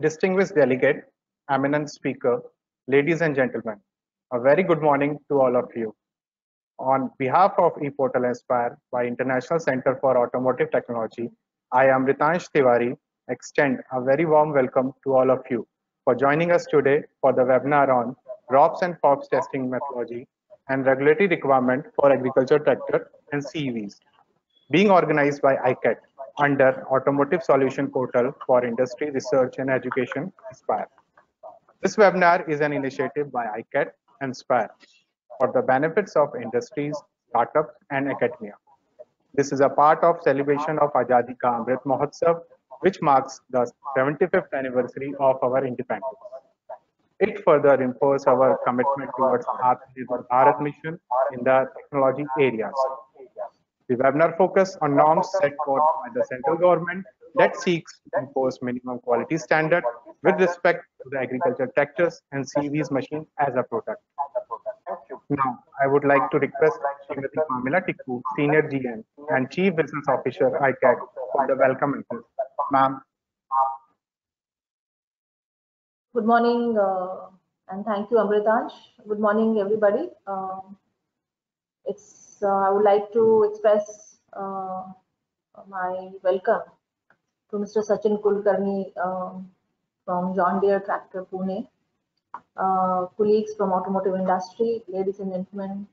Distinguished delegate, eminent speaker, ladies and gentlemen, a very good morning to all of you. On behalf of ePortal Aspire by International Center for Automotive Technology, I, Amritansh Tiwari, extend a very warm welcome to all of you for joining us today for the webinar on ROPS and FOPS testing methodology and regulatory requirement for agriculture tractor and CEVs, being organized by ICAT under Automotive Solution Portal for Industry, Research and Education, Aspire. This webinar is an initiative by ICAT and Aspire for the benefits of industries, startups and academia. This is a part of celebration of Azadi Ka Amrit Mahotsav, which marks the 75th anniversary of our independence. It further reinforces our commitment towards Atmanirbhar Bharat mission in the technology areas. The webinar focuses on norms set forth by the central government that seeks to impose minimum quality standard with respect to the agriculture tractors and CEVs machine as a product. Now, I would like to request Mamila Tikku, Senior GM and Chief Business Officer ICAT, for the welcome address. Ma'am. Good morning, and thank you, Amritansh. Good morning, everybody. I would like to express my welcome to Mr. Sachin Kulkarni from John Deere Tractor, Pune, colleagues from automotive industry, ladies and gentlemen.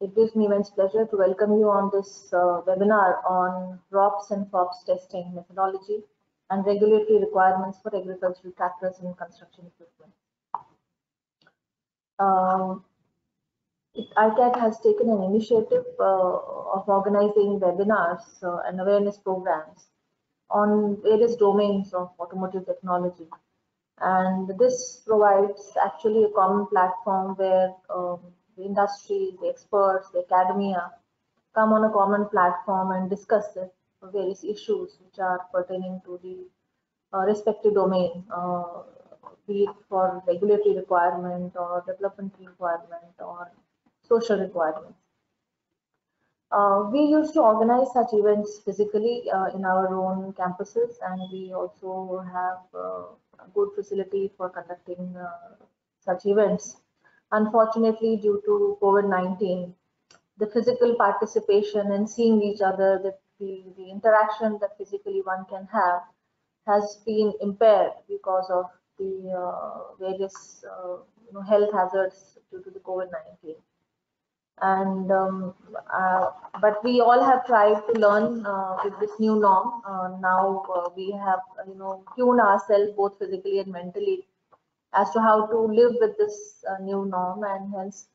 It gives me immense pleasure to welcome you on this webinar on ROPS and FOPS testing methodology and regulatory requirements for agricultural tractors and construction equipment. ICAT has taken an initiative of organizing webinars and awareness programs on various domains of automotive technology, and this provides actually a common platform where the industry, the experts, the academia come on a common platform and discuss the various issues which are pertaining to the respective domain, be it for regulatory requirement or developmental requirement or social requirements. We used to organize such events physically in our own campuses, and we also have a good facility for conducting such events. Unfortunately, due to COVID-19, the physical participation and seeing each other, the interaction that physically one can have, has been impaired because of the various health hazards due to the COVID-19. And but we all have tried to learn with this new norm. Now we have tuned ourselves both physically and mentally as to how to live with this new norm, and hence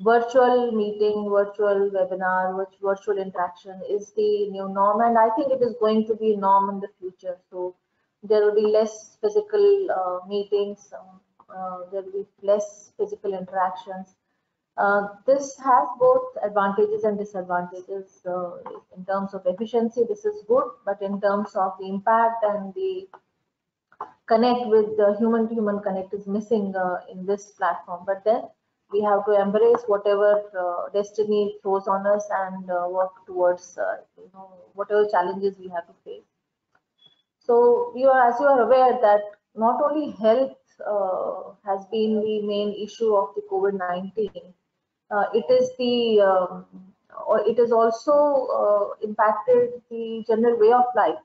virtual meeting, virtual webinar, virtual interaction is the new norm, and I think it is going to be norm in the future. So there will be less physical meetings, there will be less physical interactions. This has both advantages and disadvantages. In terms of efficiency, this is good, but in terms of the impact and the connect with the human-to-human connect is missing in this platform. But then we have to embrace whatever destiny throws on us and work towards whatever challenges we have to face. So as you are aware, that not only health has been the main issue of the COVID-19. It has also impacted the general way of life.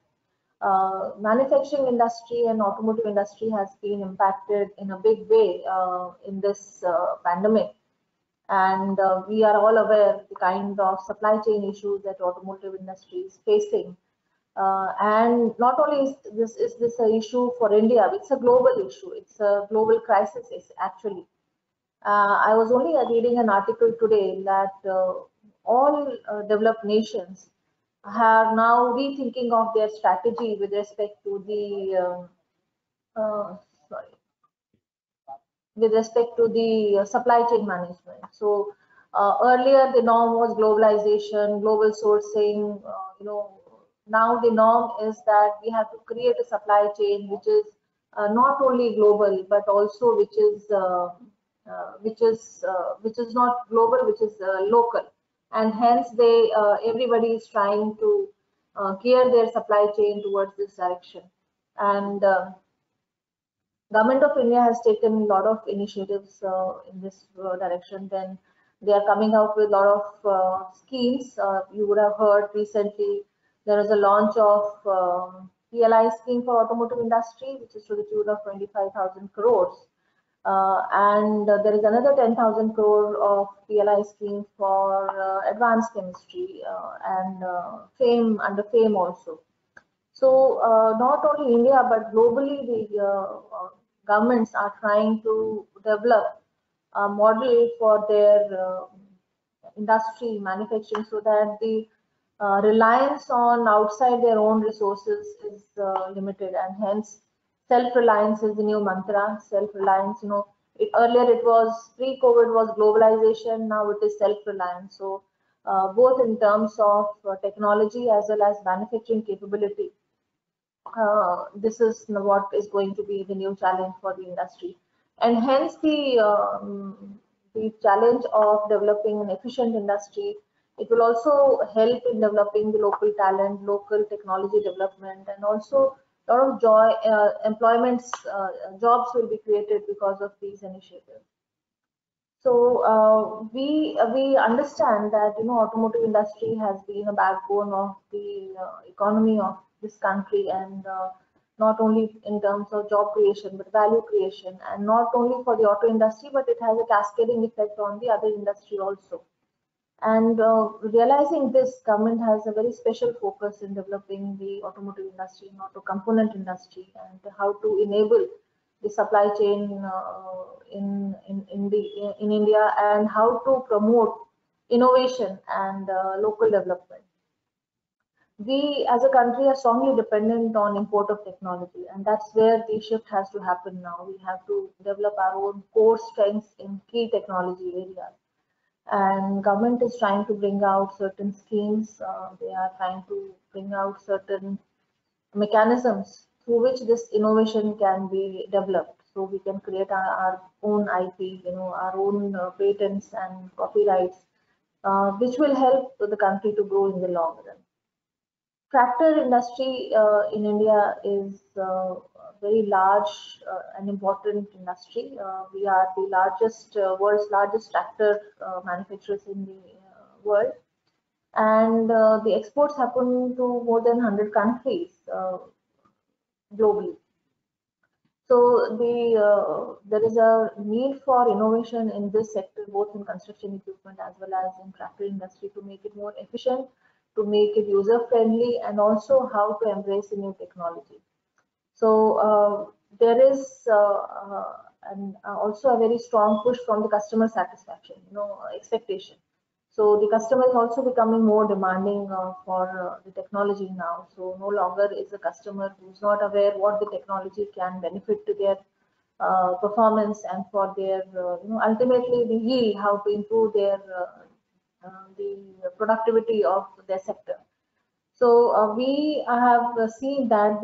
Manufacturing industry and automotive industry has been impacted in a big way in this pandemic, and we are all aware of the kind of supply chain issues that automotive industry is facing. And not only is this an issue for India, it's a global issue. It's a global crisis, actually. I was only reading an article today that all developed nations have now rethinking of their strategy with respect to the supply chain management. So earlier the norm was globalization, global sourcing, Now the norm is that we have to create a supply chain which is not only global, but also which is not global, which is local, and hence everybody is trying to gear their supply chain towards this direction. and Government of India has taken a lot of initiatives in this direction. Then they are coming out with a lot of schemes. You would have heard recently there is a launch of PLI scheme for automotive industry, which is to the tune of 25,000 crores. And there is another 10,000 crore of PLI scheme for advanced chemistry and FAME, under FAME also. So not only India but globally the governments are trying to develop a model for their industry manufacturing so that the reliance on outside their own resources is limited, and hence self-reliance is the new mantra. Self-reliance, you know, earlier it was pre-COVID was globalization, now it is self-reliance. So both in terms of technology as well as manufacturing capability. This is what is going to be the new challenge for the industry, and hence the challenge of developing an efficient industry. It will also help in developing the local talent, local technology development, and also a lot of employments, jobs will be created because of these initiatives. So we understand that, you know, automotive industry has been a backbone of the economy of this country, and not only in terms of job creation but value creation, and not only for the auto industry but it has a cascading effect on the other industry also. And realizing this, government has a very special focus in developing the automotive industry, auto component industry, and how to enable the supply chain in India, and how to promote innovation and local development. We as a country are strongly dependent on import of technology, and that's where the shift has to happen now. We have to develop our own core strengths in key technology areas, and government is trying to bring out certain schemes. They are trying to bring out certain mechanisms through which this innovation can be developed, so we can create our own IP, you know, our own patents and copyrights, which will help the country to grow in the long run. Tractor industry in India is a very large and important industry. We are the largest, world's largest tractor manufacturers in the world, and the exports happen to more than 100 countries. Globally. So there is a need for innovation in this sector, both in construction equipment as well as in tractor industry, to make it more efficient, to make it user friendly, and also how to embrace the new technology. So there is also a very strong push from the customer satisfaction, you know, expectation. So the customer is also becoming more demanding for the technology now. So no longer is a customer who is not aware what the technology can benefit to their performance and for their, you know, ultimately the yield, how to improve their the productivity of their sector. So we have seen that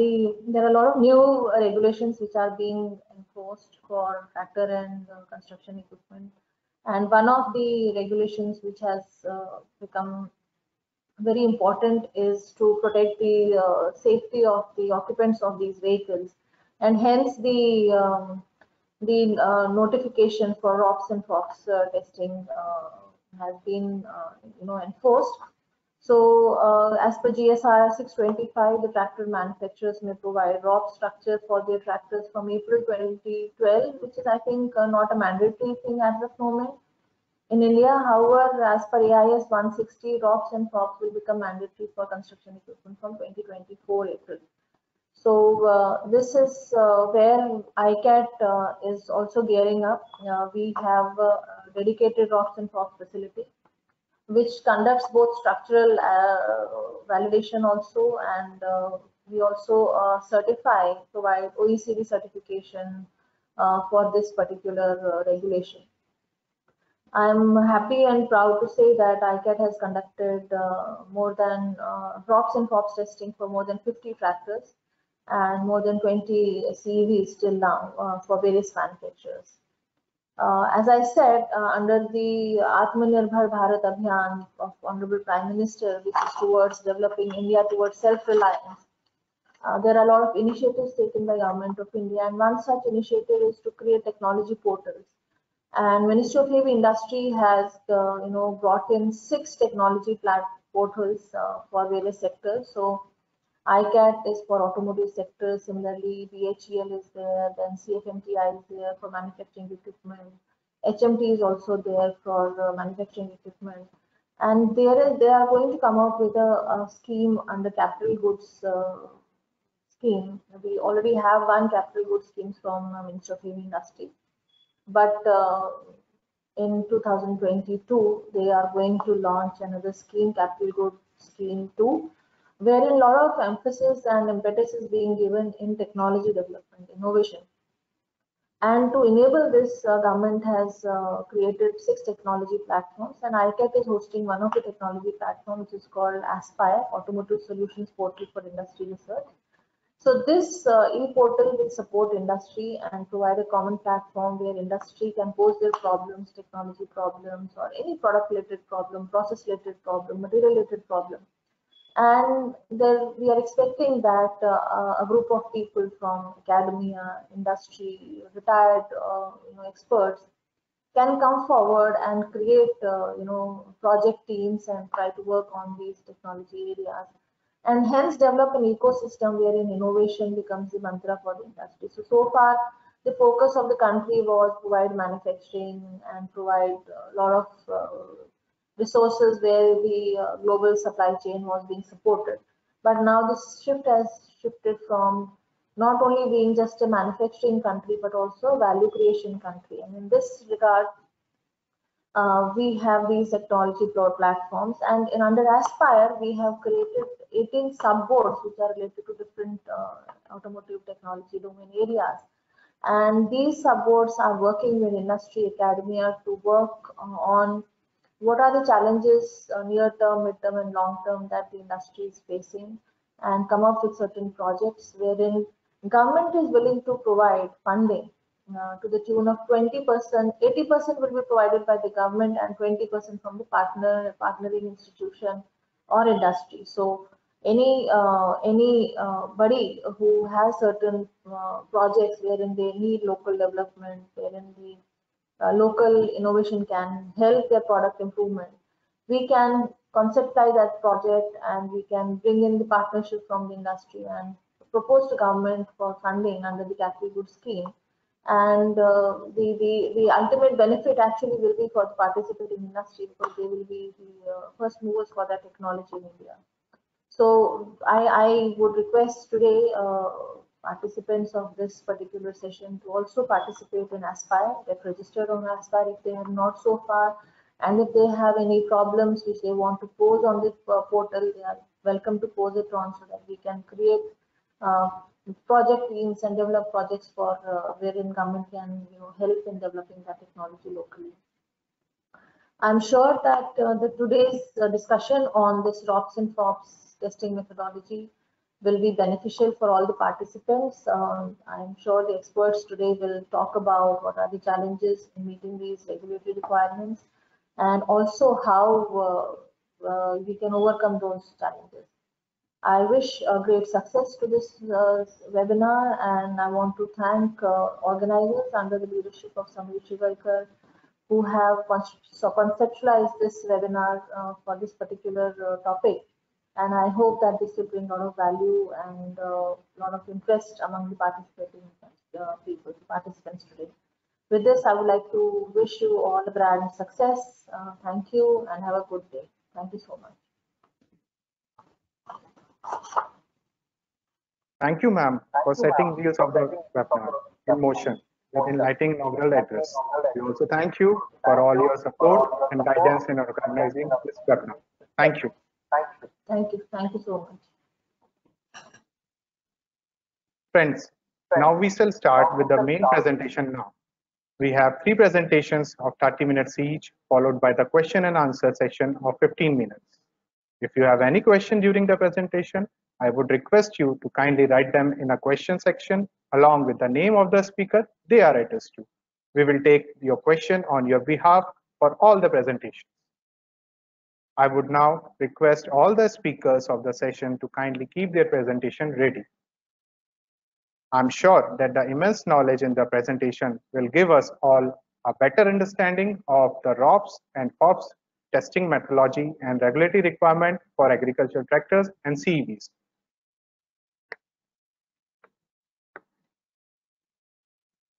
there are a lot of new regulations which are being enforced for tractor and construction equipment. And one of the regulations which has become very important is to protect the safety of the occupants of these vehicles, and hence the notification for ROPS and FOPS testing has been you know, enforced. So as per GSR 625, the tractor manufacturers may provide ROPS structure for their tractors from April 2012, which is, I think, not a mandatory thing at this moment in India. However, as per AIS 160, ROPS and FOPS will become mandatory for construction equipment from 2024 April. So this is where ICAT is also gearing up. We have a dedicated ROPS and FOPS facility, which conducts both structural validation also, and we also provide OECD certification for this particular regulation. I'm happy and proud to say that ICAT has conducted more than ROPS and FOPS testing for more than 50 tractors and more than 20 CEVs till now for various manufacturers. As I said, under the Atmanirbhar Bharat Abhiyan of Honorable Prime Minister, which is towards developing India towards self-reliance, There are a lot of initiatives taken by Government of India, and one such initiative is to create technology portals. And Ministry of Heavy Industry has, brought in 6 technology portals for various sectors. So ICAT is for automotive sector. Similarly, BHEL is there. Then CFMTI is there for manufacturing equipment. HMT is also there for manufacturing equipment. And they are going to come out with a scheme under capital goods scheme. We already have one capital goods scheme from Ministry of Heavy Industry. But in 2022, they are going to launch another scheme, Capital Goods Scheme 2, wherein a lot of emphasis and impetus is being given in technology development, innovation. And to enable this, government has created 6 technology platforms, and ICAT is hosting one of the technology platforms, which is called Aspire, Automotive Solutions Portal for Industry Research. So this e-portal will support industry and provide a common platform where industry can pose their problems, technology problems, or any product-related problem, process-related problem, material-related problem. And we are expecting that a group of people from academia, industry, retired experts can come forward and create project teams and try to work on these technology areas, and hence develop an ecosystem wherein innovation becomes the mantra for the industry. So far, the focus of the country was provide manufacturing and provide a lot of resources where the global supply chain was being supported. But now this shift has shifted from not only being just a manufacturing country, but also a value creation country. And in this regard, we have these technology platforms, and under Aspire, we have created 18 sub-boards which are related to different automotive technology domain areas. And these sub-boards are working with industry, academia to work on what are the challenges near-term, mid-term and long-term that the industry is facing, and come up with certain projects wherein government is willing to provide funding to the tune of 20%, 80% will be provided by the government and 20% from the partnering institution or industry. So anybody who has certain projects wherein they need local development, wherein the local innovation can help their product improvement, we can conceptualize that project and we can bring in the partnership from the industry and propose to government for funding under the capital goods scheme. And the ultimate benefit actually will be for the participating industry, because they will be the first movers for that technology in India. So I would request today participants of this particular session to also participate in Aspire. Get registered on Aspire if they have not so far, and if they have any problems which they want to pose on this portal, they are welcome to pose it on, so that we can create project teams and develop projects for wherein government can help in developing that technology locally. I'm sure that today's discussion on this ROPS and FOPS testing methodology will be beneficial for all the participants. I'm sure the experts today will talk about what are the challenges in meeting these regulatory requirements, and also how we can overcome those challenges. I wish a great success to this webinar, and I want to thank organizers under the leadership of Sanjeev Agarwal, who have conceptualized this webinar for this particular topic. And I hope that this will bring a lot of value and a lot of interest among the participating participants today. With this, I would like to wish you all a grand success. Thank you and have a good day. Thank you so much. Thank you, ma'am, for setting views of the webinar in motion with enlightening inaugural address. We also thank you for all your support and guidance in organizing this webinar. Thank you. Thank you so much. Friends, now we shall start with the main presentation now. We have 3 presentations of 30 minutes each, followed by the question and answer session of 15 minutes. If you have any question during the presentation, I would request you to kindly write them in a question section along with the name of the speaker they are addressed to. We will take your question on your behalf for all the presentations. I would now request all the speakers of the session to kindly keep their presentation ready I'm sure that the immense knowledge in the presentation will give us all a better understanding of the ROPS and FOPS testing methodology and regulatory requirement for agricultural tractors and CEVs.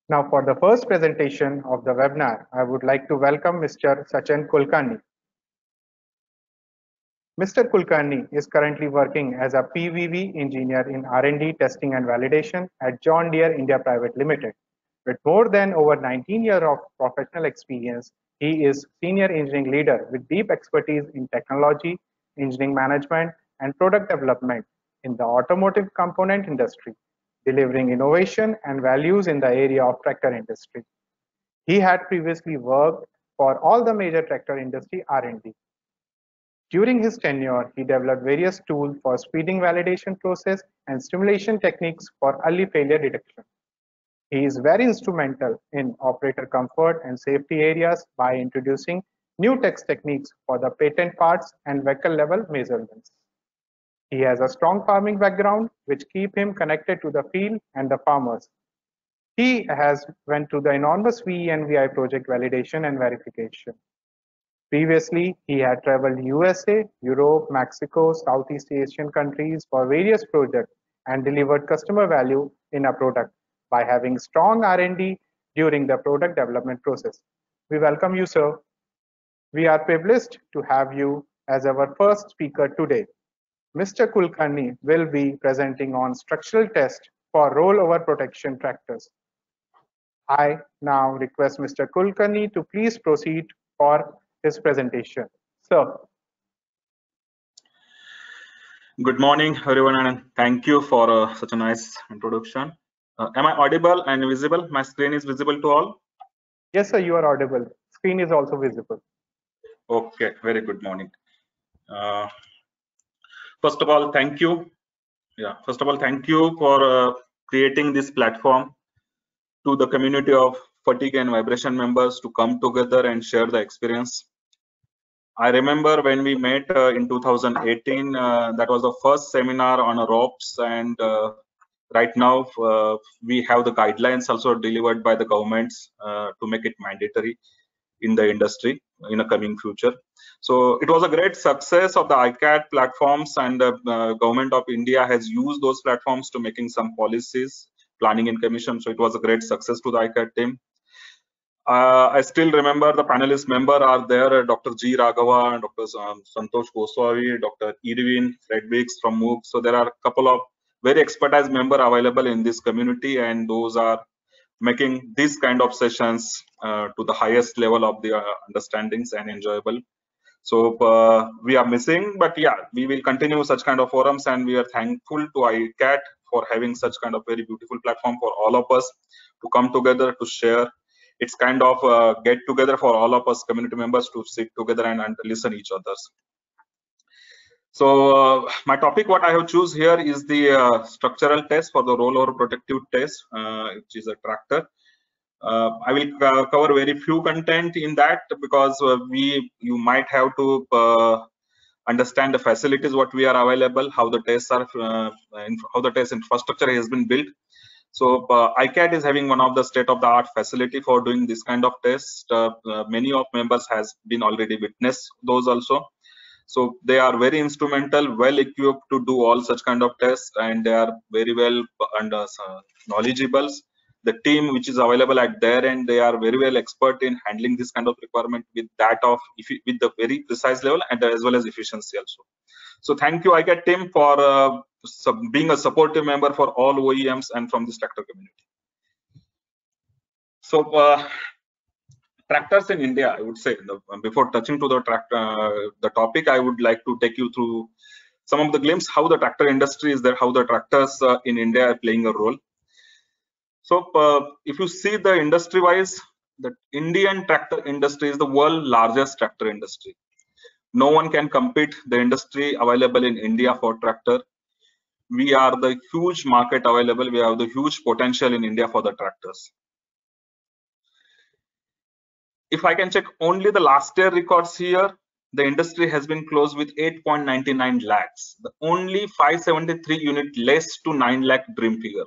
Now, for the first presentation of the webinar, I would like to welcome Mr. Sachin Kulkarni. Mr. Kulkarni is currently working as a PVV engineer in R&D testing and validation at John Deere India Private Limited. With more than over 19 years of professional experience, he is senior engineering leader with deep expertise in technology, engineering management, and product development in the automotive component industry, delivering innovation and values in the area of tractor industry. He had previously worked for all the major tractor industry R&D. During his tenure, he developed various tools for speeding validation process and simulation techniques for early failure detection. He is very instrumental in operator comfort and safety areas by introducing new test techniques for the patent parts and vehicle level measurements. He has a strong farming background, which keep him connected to the field and the farmers. He has went to the enormous VE and VI project validation and verification. Previously, he had traveled USA, Europe, Mexico, Southeast Asian countries for various projects and delivered customer value in a product by having strong R&D during the product development process. We welcome you, sir. We are privileged to have you as our first speaker today. Mr. Kulkarni will be presenting on structural test for rollover protection tractors. I now request Mr. Kulkarni to please proceed for his presentation. Sir. Good morning, everyone, and thank you for such a nice introduction. Am I audible and visible? My screen is visible to all? Yes, sir, you are audible. Screen is also visible. Okay, very good morning. First of all, thank you for creating this platform to the community of fatigue and vibration members to come together and share the experience. I remember when we met in 2018, that was the first seminar on ROPS, and right now we have the guidelines also delivered by the governments to make it mandatory in the industry in the coming future. So it was a great success of the ICAT platforms, and the government of India has used those platforms to making some policies, planning and commission. So it was a great success to the ICAT team. I still remember the panelist member are there, Dr. G. Raghava, Dr. Santosh Goswami, Dr. Irvin Redbeaks from MOOC. So there are a couple of very expertise members available in this community, and those are making these kind of sessions to the highest level of the understandings and enjoyable. So we are missing, but yeah, we will continue such kind of forums, and we are thankful to ICAT for having such kind of very beautiful platform for all of us to come together to share. It's kind of get together for all of us community members to sit together and listen each others. So my topic, what I have choose here is the structural test for the rollover protective test, which is a tractor. I will cover very few content in that, because you might have to understand the facilities what we are available, how the tests are, how the test infrastructure has been built. So ICAT is having one of the state-of-the-art facility for doing this kind of test. Many of members has been already witnessed those also. So they are very instrumental, well equipped to do all such kind of tests, and they are very well and knowledgeable. The team which is available at their end, they are very well expert in handling this kind of requirement with that of with the very precise level and as well as efficiency also. So thank you ICAT team for being a supportive member for all OEMs and from this tractor community. So tractors in India, I would say, before touching to the the topic, I would like to take you through some of the glimpse how the tractor industry is there, how the tractors in India are playing a role. So if you see the industry wise, the Indian tractor industry is the world's largest tractor industry. No one can compete the industry available in India for tractor. We are the huge market available. We have the huge potential in India for the tractors. If I can check only the last year records here, the industry has been closed with 8.99 lakhs, the only 573 unit less to 9 lakh dream figure.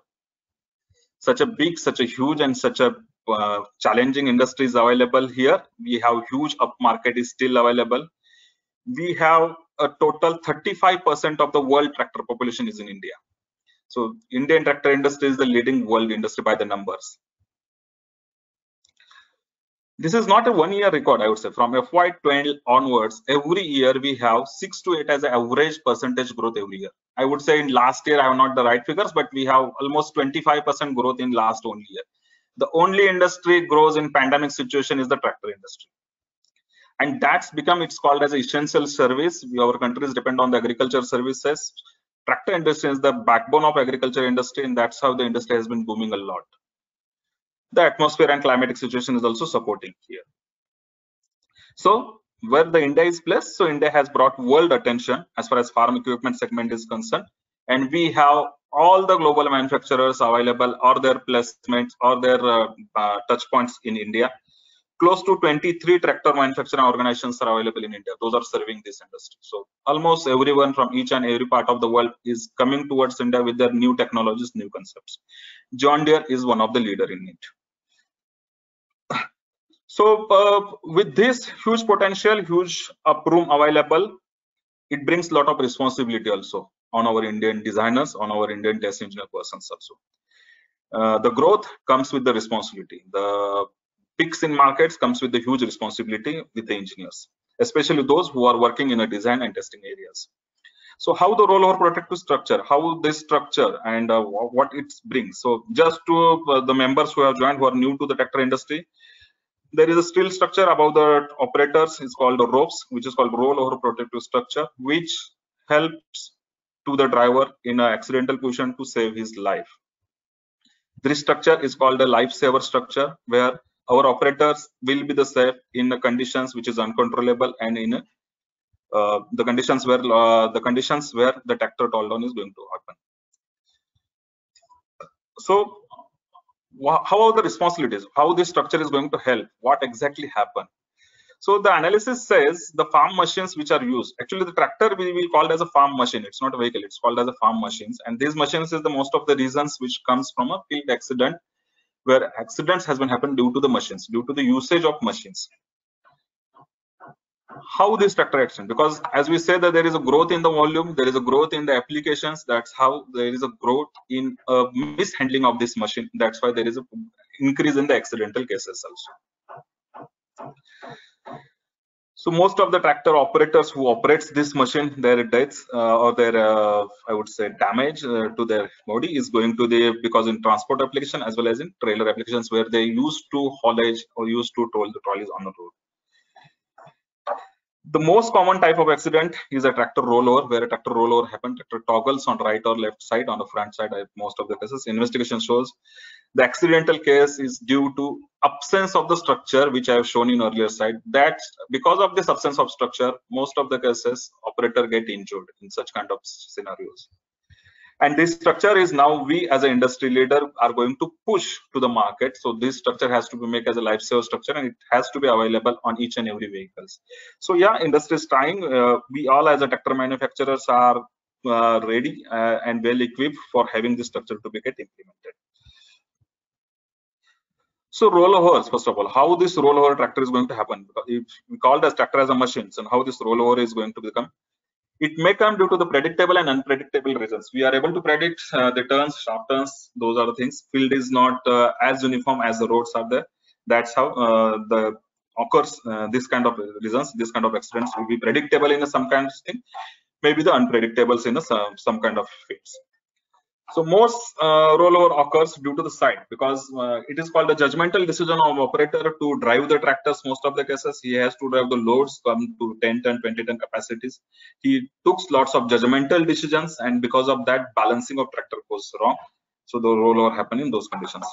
such a big, such a huge, and such a challenging industry is available here. We have huge upmarket is still available. We have a total 35% of the world tractor population is in India. So Indian tractor industry is the leading world industry by the numbers. This is not a one-year record, I would say. From FY20 onwards, every year we have 6 to 8 as an average percentage growth every year. I would say in last year I have not the right figures, but we have almost 25% growth in last only year. The only industry grows in pandemic situation is the tractor industry, and that's become, it's called as essential service. Our countries depend on the agriculture services. Tractor industry is the backbone of agriculture industry, and that's how the industry has been booming a lot. The atmosphere and climatic situation is also supporting here. So where the India is placed, so India has brought world attention as far as farm equipment segment is concerned, and we have all the global manufacturers available or their placements or their touch points in India. Close to 23 tractor manufacturing organizations are available in India. Those are serving this industry. So almost everyone from each and every part of the world is coming towards India with their new technologies, new concepts. John Deere is one of the leader in it. So with this huge potential, huge uproom available, it brings a lot of responsibility also on our Indian designers, on our Indian test engineer persons also. The growth comes with the responsibility. The peaks in markets comes with the huge responsibility with the engineers, especially those who are working in the design and testing areas. So how the rollover protective structure, how this structure and what it brings. So just to the members who have joined who are new to the tractor industry, there is a skill structure above the operators. It's called the ROPS, which is called rollover protective structure, which helps to the driver in an accidental position to save his life. This structure is called a lifesaver structure, where our operators will be the safe in the conditions which is uncontrollable and in the conditions where the tractor toll down is going to happen. So how are the responsibilities, how this structure is going to help, what exactly happen? So the analysis says the farm machines which are used, actually the tractor we will call as a farm machine, it's not a vehicle, it's called as a farm machines, and these machines is the most of the reasons which comes from a field accident, where accidents has been happened due to the machines, due to the usage of machines. How this tractor accident, because as we say that there is a growth in the volume, there is a growth in the applications, that's how there is a growth in mishandling of this machine, that's why there is a increase in the accidental cases also. So most of the tractor operators who operates this machine, their deaths or their I would say damage to their body is going to the, because in transport application as well as in trailer applications where they used to haulage or used to toll the trolleys on the road. The most common type of accident is a tractor rollover, where a tractor rollover happened, tractor toggles on right or left side, on the front side most of the cases. Investigation shows the accidental case is due to absence of the structure, which I have shown in earlier slide. That's because of this absence of structure, most of the cases operator get injured in such kind of scenarios. And this structure is now we as an industry leader are going to push to the market. So this structure has to be made as a lifesaver structure, and it has to be available on each and every vehicles. So yeah, industry is trying. We all as a tractor manufacturers are ready and well equipped for having this structure to be get implemented. So rollovers, first of all, how this rollover tractor is going to happen? If we call this tractor as a machine, and how this rollover is going to become? It may come due to the predictable and unpredictable reasons. We are able to predict the turns, sharp turns, those are the things. Field is not as uniform as the roads are there. That's how this kind of reasons, this kind of accidents will be predictable in some kind of thing, maybe the unpredictables in some kind of fields. So most rollover occurs due to the side, because it is called a judgmental decision of operator to drive the tractors. Most of the cases he has to drive the loads come to 10 ton, 20 ton capacities. He took lots of judgmental decisions, and because of that balancing of tractor goes wrong. So the rollover happen in those conditions.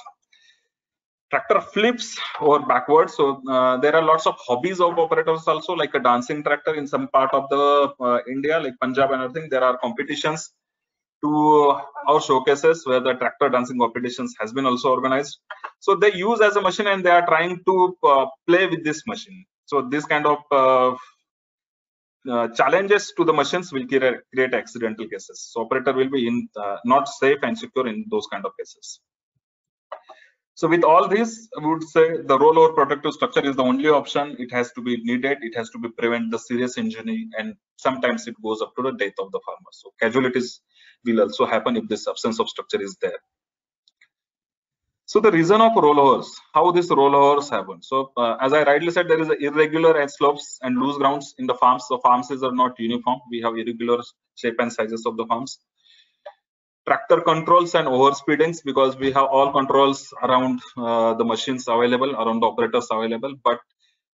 Tractor flips or backwards. So there are lots of hobbies of operators also, like a dancing tractor in some part of the India, like Punjab and everything. There are competitions to our showcases where the tractor dancing competitions has been also organized. So they use as a machine, and they are trying to play with this machine. So this kind of challenges to the machines will create accidental cases. So operator will be in not safe and secure in those kind of cases. So with all this, I would say the rollover protective structure is the only option. It has to be needed. It has to be prevent the serious injury, and sometimes it goes up to the death of the farmer. So casualties will also happen if this absence of structure is there. So the reason of rollovers, how this rollovers happen. So as I rightly said, there is a irregular and slopes and loose grounds in the farms. So farms are not uniform. We have irregular shape and sizes of the farms. Tractor controls and overspeedings, because we have all controls around the machines available, around the operators available, but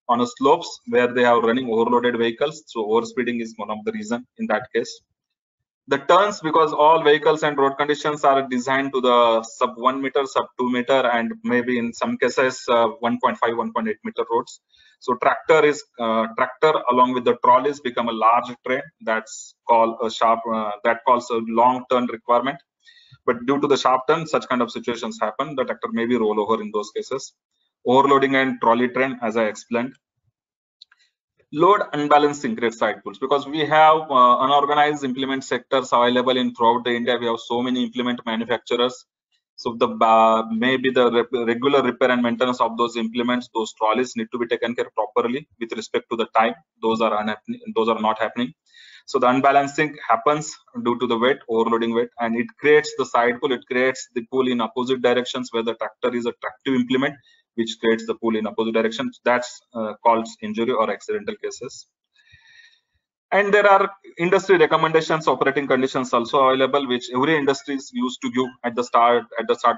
on a slopes where they are running overloaded vehicles, so overspeeding is one of the reason in that case. The turns, because all vehicles and road conditions are designed to the sub 1 meter, sub 2 meter, and maybe in some cases 1.5, 1.8 meter roads. So tractor along with the trolleys become a large train. That's called a sharp that calls a long turn requirement. But due to the sharp turn, such kind of situations happen. The tractor may be rollover in those cases. Overloading and trolley train, as I explained. Load unbalancing creates side pulls, because we have unorganized implement sectors available in throughout the India. We have so many implement manufacturers. So the maybe the regular repair and maintenance of those implements, those trolleys need to be taken care of properly with respect to the time. Those are not happening. So the unbalancing happens due to the weight, overloading weight, and it creates the side pull. It creates the pull in opposite directions where the tractor is a tractive implement, which creates the pull in opposite directions. That's called injury or accidental cases. And there are industry recommendations, operating conditions also available, which every industry is used to give at the start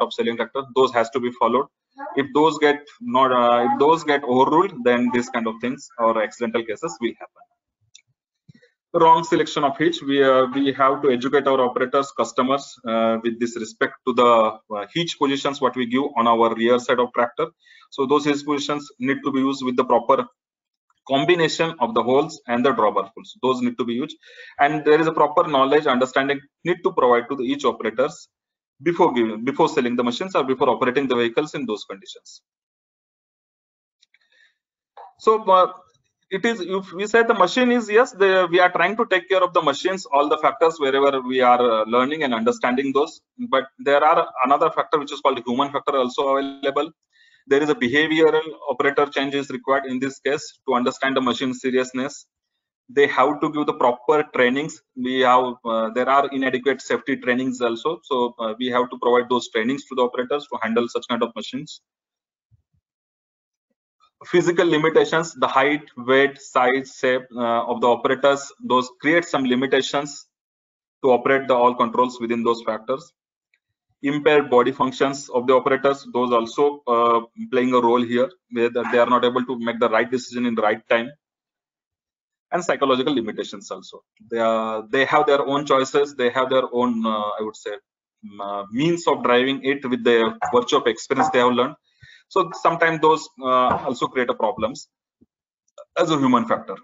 of selling tractor. Those has to be followed. If those get overruled, then these kind of things or accidental cases will happen. Wrong selection of hitch. We have to educate our operators, customers with this respect to the hitch positions what we give on our rear side of tractor. So those hitch positions need to be used with the proper combination of the holes and the drawbar pulls. Those need to be used, and there is a proper knowledge, understanding need to provide to the each operators before selling the machines or before operating the vehicles in those conditions. So it is, if we say the machine is, yes, we are trying to take care of the machines, all the factors wherever we are learning and understanding those, but there are another factor which is called the human factor also available. There is a behavioral operator change is required in this case to understand the machine seriousness. They have to give the proper trainings. We have there are inadequate safety trainings also, so we have to provide those trainings to the operators to handle such kind of machines. Physical limitations, the height, weight, size, shape of the operators, those create some limitations to operate the all controls within those factors. Impaired body functions of the operators, those also playing a role here, where they are not able to make the right decision in the right time. And psychological limitations also. They have their own choices. They have their own, I would say, means of driving it with their virtue of experience they have learned. So sometimes those also create a problems as a human factor.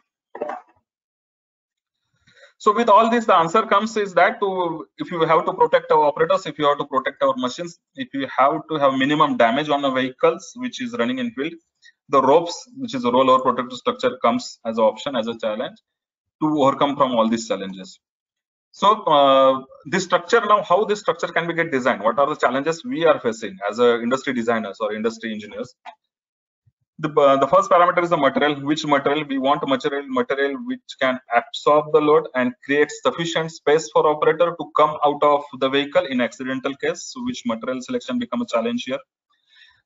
So with all this, the answer comes is that if you have to protect our operators, if you have to protect our machines, if you have to have minimum damage on the vehicles which is running in field, the ROPS, which is a rollover protective structure, comes as an option, as a challenge to overcome from all these challenges. So this structure now, how this structure can be get designed? What are the challenges we are facing as a industry designers or industry engineers? The first parameter is the material. Which material we want? Material which can absorb the load and create sufficient space for operator to come out of the vehicle in accidental case. So which material selection become a challenge here?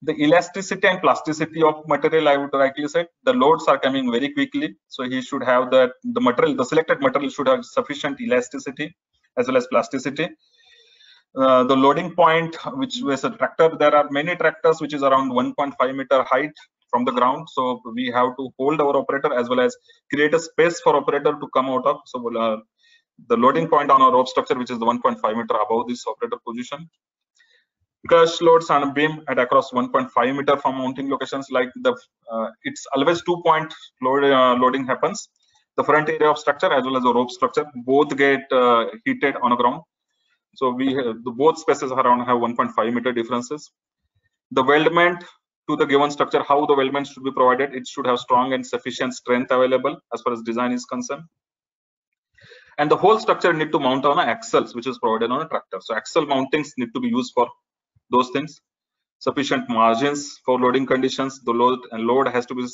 The elasticity and plasticity of material, I would rightly said, the loads are coming very quickly, so he should have that the selected material should have sufficient elasticity as well as plasticity. The loading point, which was a tractor, there are many tractors which is around 1.5 meter height from the ground, so we have to hold our operator as well as create a space for operator to come out of. So the loading point on our rope structure, which is the 1.5 meter above this operator position. Crush loads on a beam at across 1.5 meter from mounting locations, like the it's always 2-point loading happens. The front area of structure as well as the rope structure both get heated on the ground, so we have both spaces around have 1.5 meter differences. The weldment to the given structure, how the weldment should be provided, it should have strong and sufficient strength available as far as design is concerned. And the whole structure need to mount on axles, which is provided on a tractor, so axle mountings need to be used for those things. sufficient margins for loading conditions. The load has to be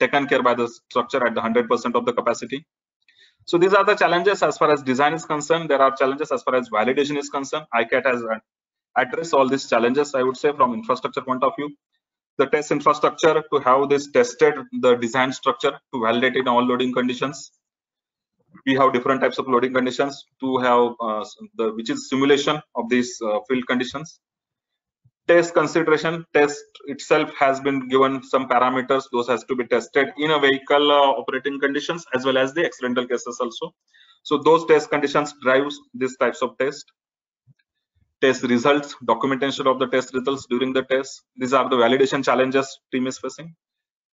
taken care by the structure at the 100% of the capacity. So these are the challenges as far as design is concerned. There are challenges as far as validation is concerned. ICAT has addressed all these challenges, I would say, from infrastructure point of view. The test infrastructure to have this tested, the design structure to validate in all loading conditions. We have different types of loading conditions to have which is simulation of these field conditions. Test consideration, test itself has been given some parameters. Those has to be tested in a vehicle operating conditions as well as the accidental cases also. So those test conditions drives these types of test results, documentation of the test results during the test. These are the validation challenges team is facing.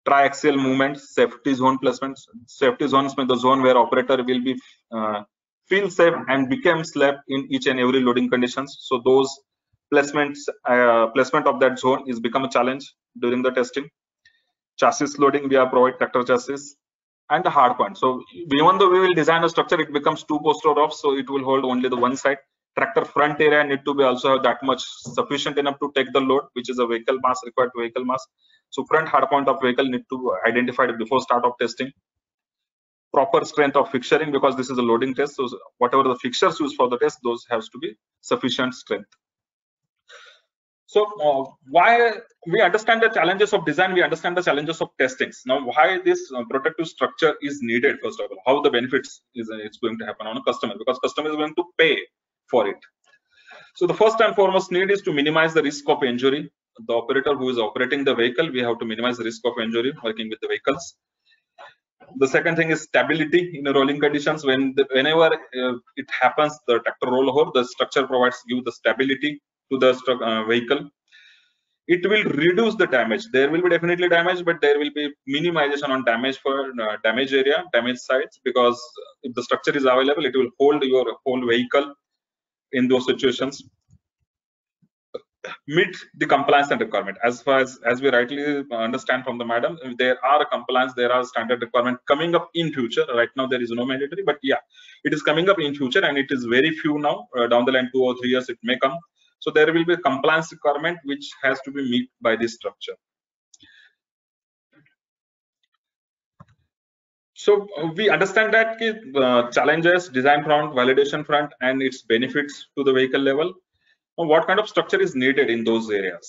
Triaxial movement, safety zone placements. Safety zones mean the zone where operator will be feel safe and become safe in each and every loading conditions. So those placement of that zone is become a challenge during the testing. Chassis loading, we are provide tractor chassis and the hard point. So even though we will design a structure, it becomes two-poster ROPS, so it will hold only the one side. Tractor front area need to be also have that much sufficient enough to take the load, which is a vehicle mass, required vehicle mass. So front hard point of vehicle need to identify it before start of testing. Proper strength of fixturing, because this is a loading test, so whatever the fixtures used for the test, those has to be sufficient strength. So why we understand the challenges of design, we understand the challenges of testings. Now why this protective structure is needed, first of all, how the benefits is it's going to happen on a customer, because customer is going to pay for it. So the first and foremost need is to minimize the risk of injury. The operator who is operating the vehicle, we have to minimize the risk of injury working with the vehicles. The second thing is stability in the rolling conditions. Whenever it happens, the tractor rollover, the structure provides you the stability to the vehicle. It will reduce the damage. There will be definitely damage, but there will be minimization on damage for damage area, damage sites, because if the structure is available, it will hold your whole vehicle in those situations. Meet the compliance and requirement. As far as we rightly understand from the madam, there are compliance, there are standard requirement coming up in future. Right now there is no mandatory, but yeah, it is coming up in future, and it is very few now. Down the line 2 or 3 years it may come. So there will be a compliance requirement which has to be met by this structure. So we understand that challenges, design front, validation front, and its benefits to the vehicle level. What kind of structure is needed in those areas?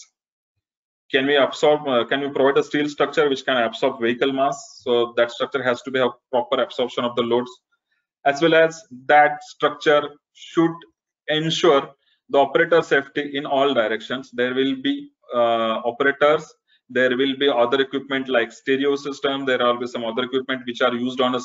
Can we absorb? Can we provide a steel structure which can absorb vehicle mass? So that structure has to be have proper absorption of the loads, as well as that structure should ensure the operator safety in all directions. There will be operators. There will be other equipment like stereo system. There will be some other equipment which are used on a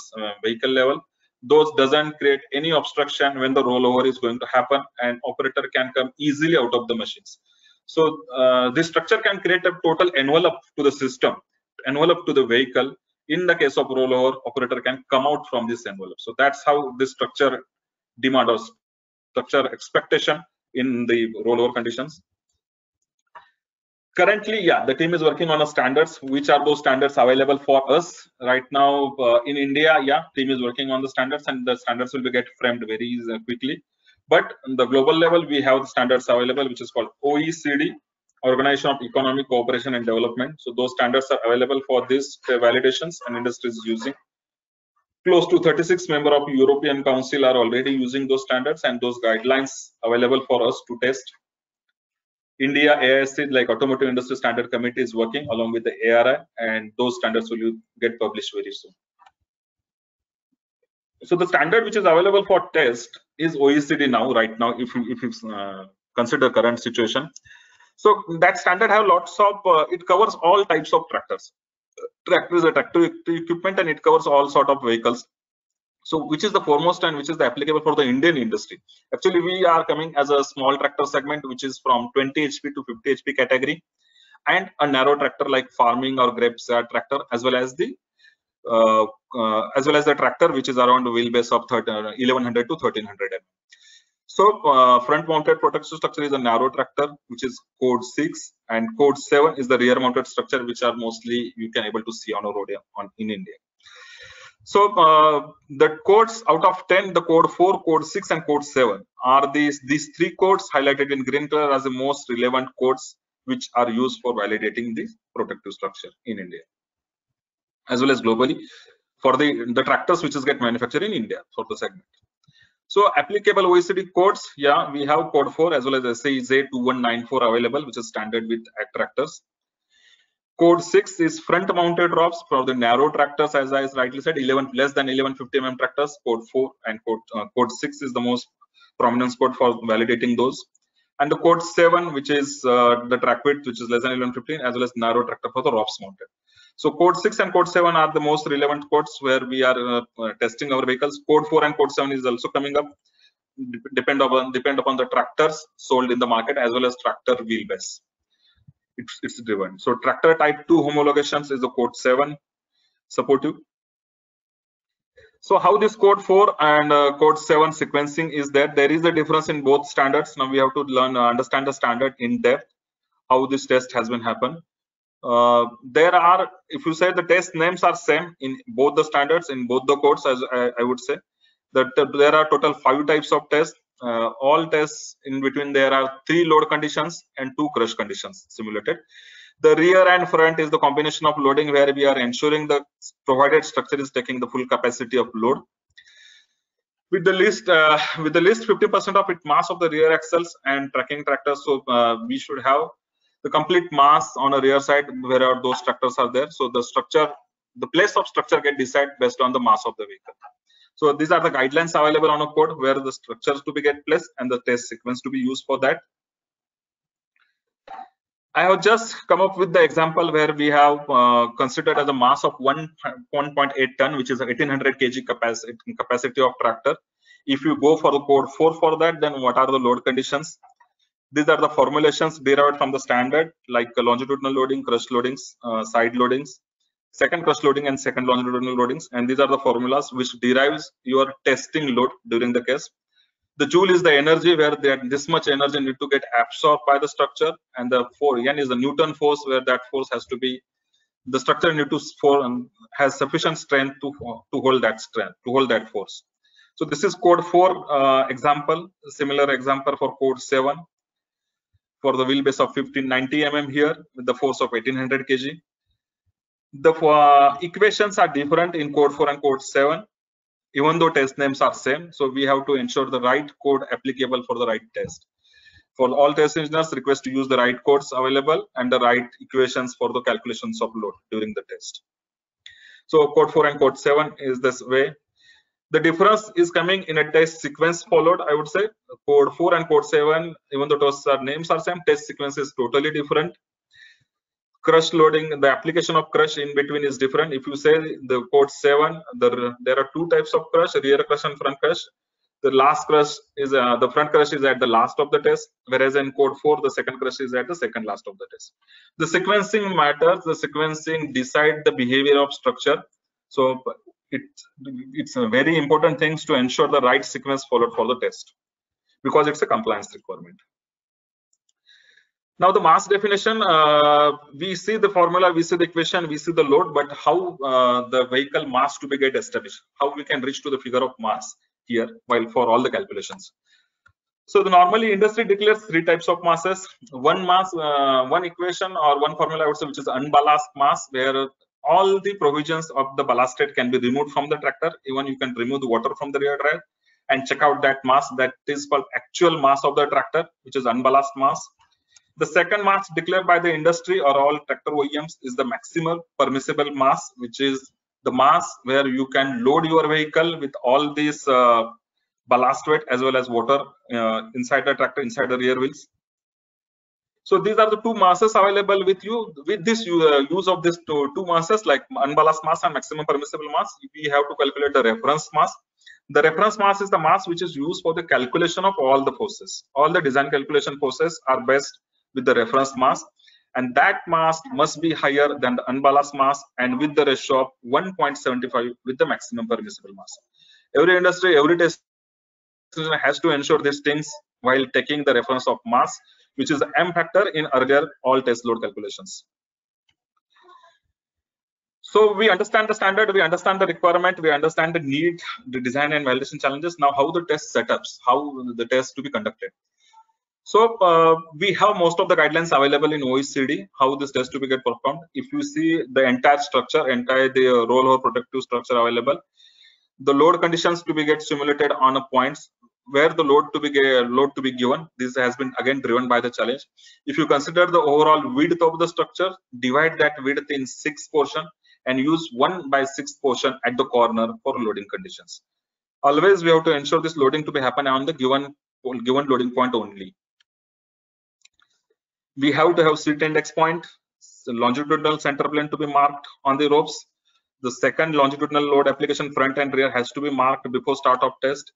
vehicle level. Those doesn't create any obstruction when the rollover is going to happen, and operator can come easily out of the machines. So this structure can create a total envelope to the system, envelope to the vehicle. In the case of rollover, operator can come out from this envelope. So that's how this structure demand or structure expectation in the rollover conditions. Currently, yeah, the team is working on a standards. Which are those standards available for us right now in India? Yeah, team is working on the standards, and the standards will be get framed very quickly. But on the global level, we have the standards available, which is called OECD, Organization of Economic Cooperation and Development. So those standards are available for these validations, and industry is using. Close to 36 members of European Council are already using those standards and those guidelines available for us to test. India AIS, like Automotive Industry Standard Committee, is working along with the ARI, and those standards will get published very soon. So the standard which is available for test is OECD now, right now, if you consider current situation. So that standard have lots of, it covers all types of tractors. Tractor is a tractor equipment, and it covers all sort of vehicles. So which is the foremost and which is the applicable for the Indian industry? Actually, we are coming as a small tractor segment, which is from 20 HP to 50 HP category, and a narrow tractor like farming or grapes tractor, as well as the tractor which is around wheelbase of 1100 to 1300 mm. So front-mounted protective structure is a narrow tractor, which is code 6, and code 7 is the rear-mounted structure, which are mostly you can able to see on a road in India. So the codes out of 10, the code 4, code 6 and code 7 are these three codes highlighted in green color as the most relevant codes which are used for validating the protective structure in India as well as globally for the tractors which is get manufactured in India for the segment. So applicable OECD codes, yeah, we have code 4 as well as SIZ 2194 available, which is standard with tractors. Code 6 is front mounted ROPS for the narrow tractors, as I rightly said, less than 1150 mm tractors. Code 4 and code 6 is the most prominent code for validating those, and the code 7, which is the track width, which is less than 1115, as well as narrow tractor for the ROPS mounted. So code 6 and code 7 are the most relevant codes where we are testing our vehicles. Code 4 and code 7 is also coming up, depend upon the tractors sold in the market as well as tractor wheelbase. It's driven. So tractor type 2 homologations is the code 7 supportive. So how this code 4 and code 7 sequencing is that there is a difference in both standards. Now we have to learn understand the standard in depth, how this test has been happened. There are, if you say, the test names are same in both the standards, in both the codes, as I would say that there are total 5 types of tests. All tests in between there are 3 load conditions and 2 crush conditions simulated. The rear and front is the combination of loading where we are ensuring the provided structure is taking the full capacity of load. With the least 50% of its mass of the rear axles and tracking tractors, so we should have the complete mass on a rear side wherever those tractors are there. So the structure, the place of structure get decided based on the mass of the vehicle. So these are the guidelines available on a code where the structures to be get placed and the test sequence to be used for that. I have just come up with the example where we have considered as a mass of 1.8 ton, which is 1800 kg capacity of tractor. If you go for the code 4 for that, then what are the load conditions? These are the formulations derived from the standard, like longitudinal loading, crush loadings, side loadings, second crush loading and second longitudinal loadings, and these are the formulas which derives your testing load during the case. The joule is the energy where this much energy need to get absorbed by the structure, and the N is the Newton force where that force has to be, the structure need to has sufficient strength to hold that force. So this is code 4 example, similar example for code 7. For the wheelbase of 1590 mm here with the force of 1800 kg. The equations are different in code 4 and code 7, even though test names are same. So we have to ensure the right code applicable for the right test. For all test engineers, request to use the right codes available and the right equations for the calculations of load during the test. So code 4 and code 7 is this way. The difference is coming in a test sequence followed, I would say. Code 4 and code 7, even though those names are same, test sequence is totally different. Crush loading, the application of crush in between is different. If you say the code 7, there are 2 types of crush, rear crush and front crush. The last crush is the front crush is at the last of the test, whereas in code 4 the second crush is at the second last of the test. The sequencing matters. The sequencing decide the behavior of structure. So it's a very important thing to ensure the right sequence followed for the test, because it's a compliance requirement. Now the mass definition, we see the formula, we see the equation, we see the load, but how the vehicle mass to be get established, how we can reach to the figure of mass here while for all the calculations. So the normally industry declares 3 types of masses. One equation or one formula, I would say, which is unballast mass, where all the provisions of the ballasted can be removed from the tractor. Even you can remove the water from the rear drive and check out that mass. That is called actual mass of the tractor, which is unballasted mass. The second mass declared by the industry or all tractor OEMs is the maximum permissible mass, which is the mass where you can load your vehicle with all these ballast weight as well as water inside the tractor, inside the rear wheels. So these are the 2 masses available with you. With this use of these two masses, like unballast mass and maximum permissible mass, we have to calculate the reference mass. The reference mass is the mass which is used for the calculation of all the forces. All the design calculation forces are best with the reference mass, and that mass must be higher than the unballast mass and with the ratio of 1.75 with the maximum permissible mass. Every industry, every test has to ensure these things while taking the reference of mass, which is the M factor in earlier all test load calculations. So we understand the standard, we understand the requirement, we understand the need, the design and validation challenges. Now how the test setups, how the test to be conducted. So we have most of the guidelines available in OECD, how this test to be get performed. If you see the entire structure, entire the role or protective structure available, the load conditions to be get simulated on a points where the load to be given. This has been again driven by the challenge. If you consider the overall width of the structure, divide that width in 6 portion and use 1/6 portion at the corner for loading conditions. Always we have to ensure this loading to be happen on the given loading point only. We have to have seat index point, the longitudinal center plane to be marked on the ropes. The second longitudinal load application front and rear has to be marked before start of test,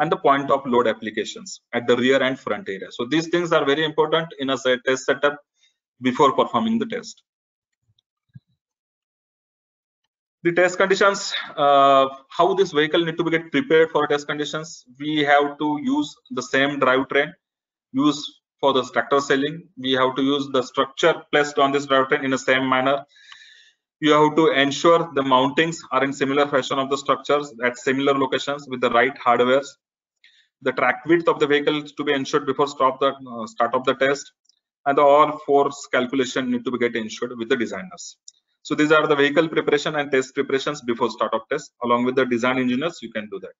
and the point of load applications at the rear and front area. So these things are very important in a test setup before performing the test. The test conditions, how this vehicle need to be get prepared for test conditions. We have to use the same drivetrain used for the tractor selling. We have to use the structure placed on this drivetrain in the same manner. You have to ensure the mountings are in similar fashion of the structures at similar locations with the right hardwares. The track width of the vehicle to be ensured before start of the test, and the all 4 calculation need to be get ensured with the designers. So these are the vehicle preparation and test preparations before start of test. Along with the design engineers, you can do that.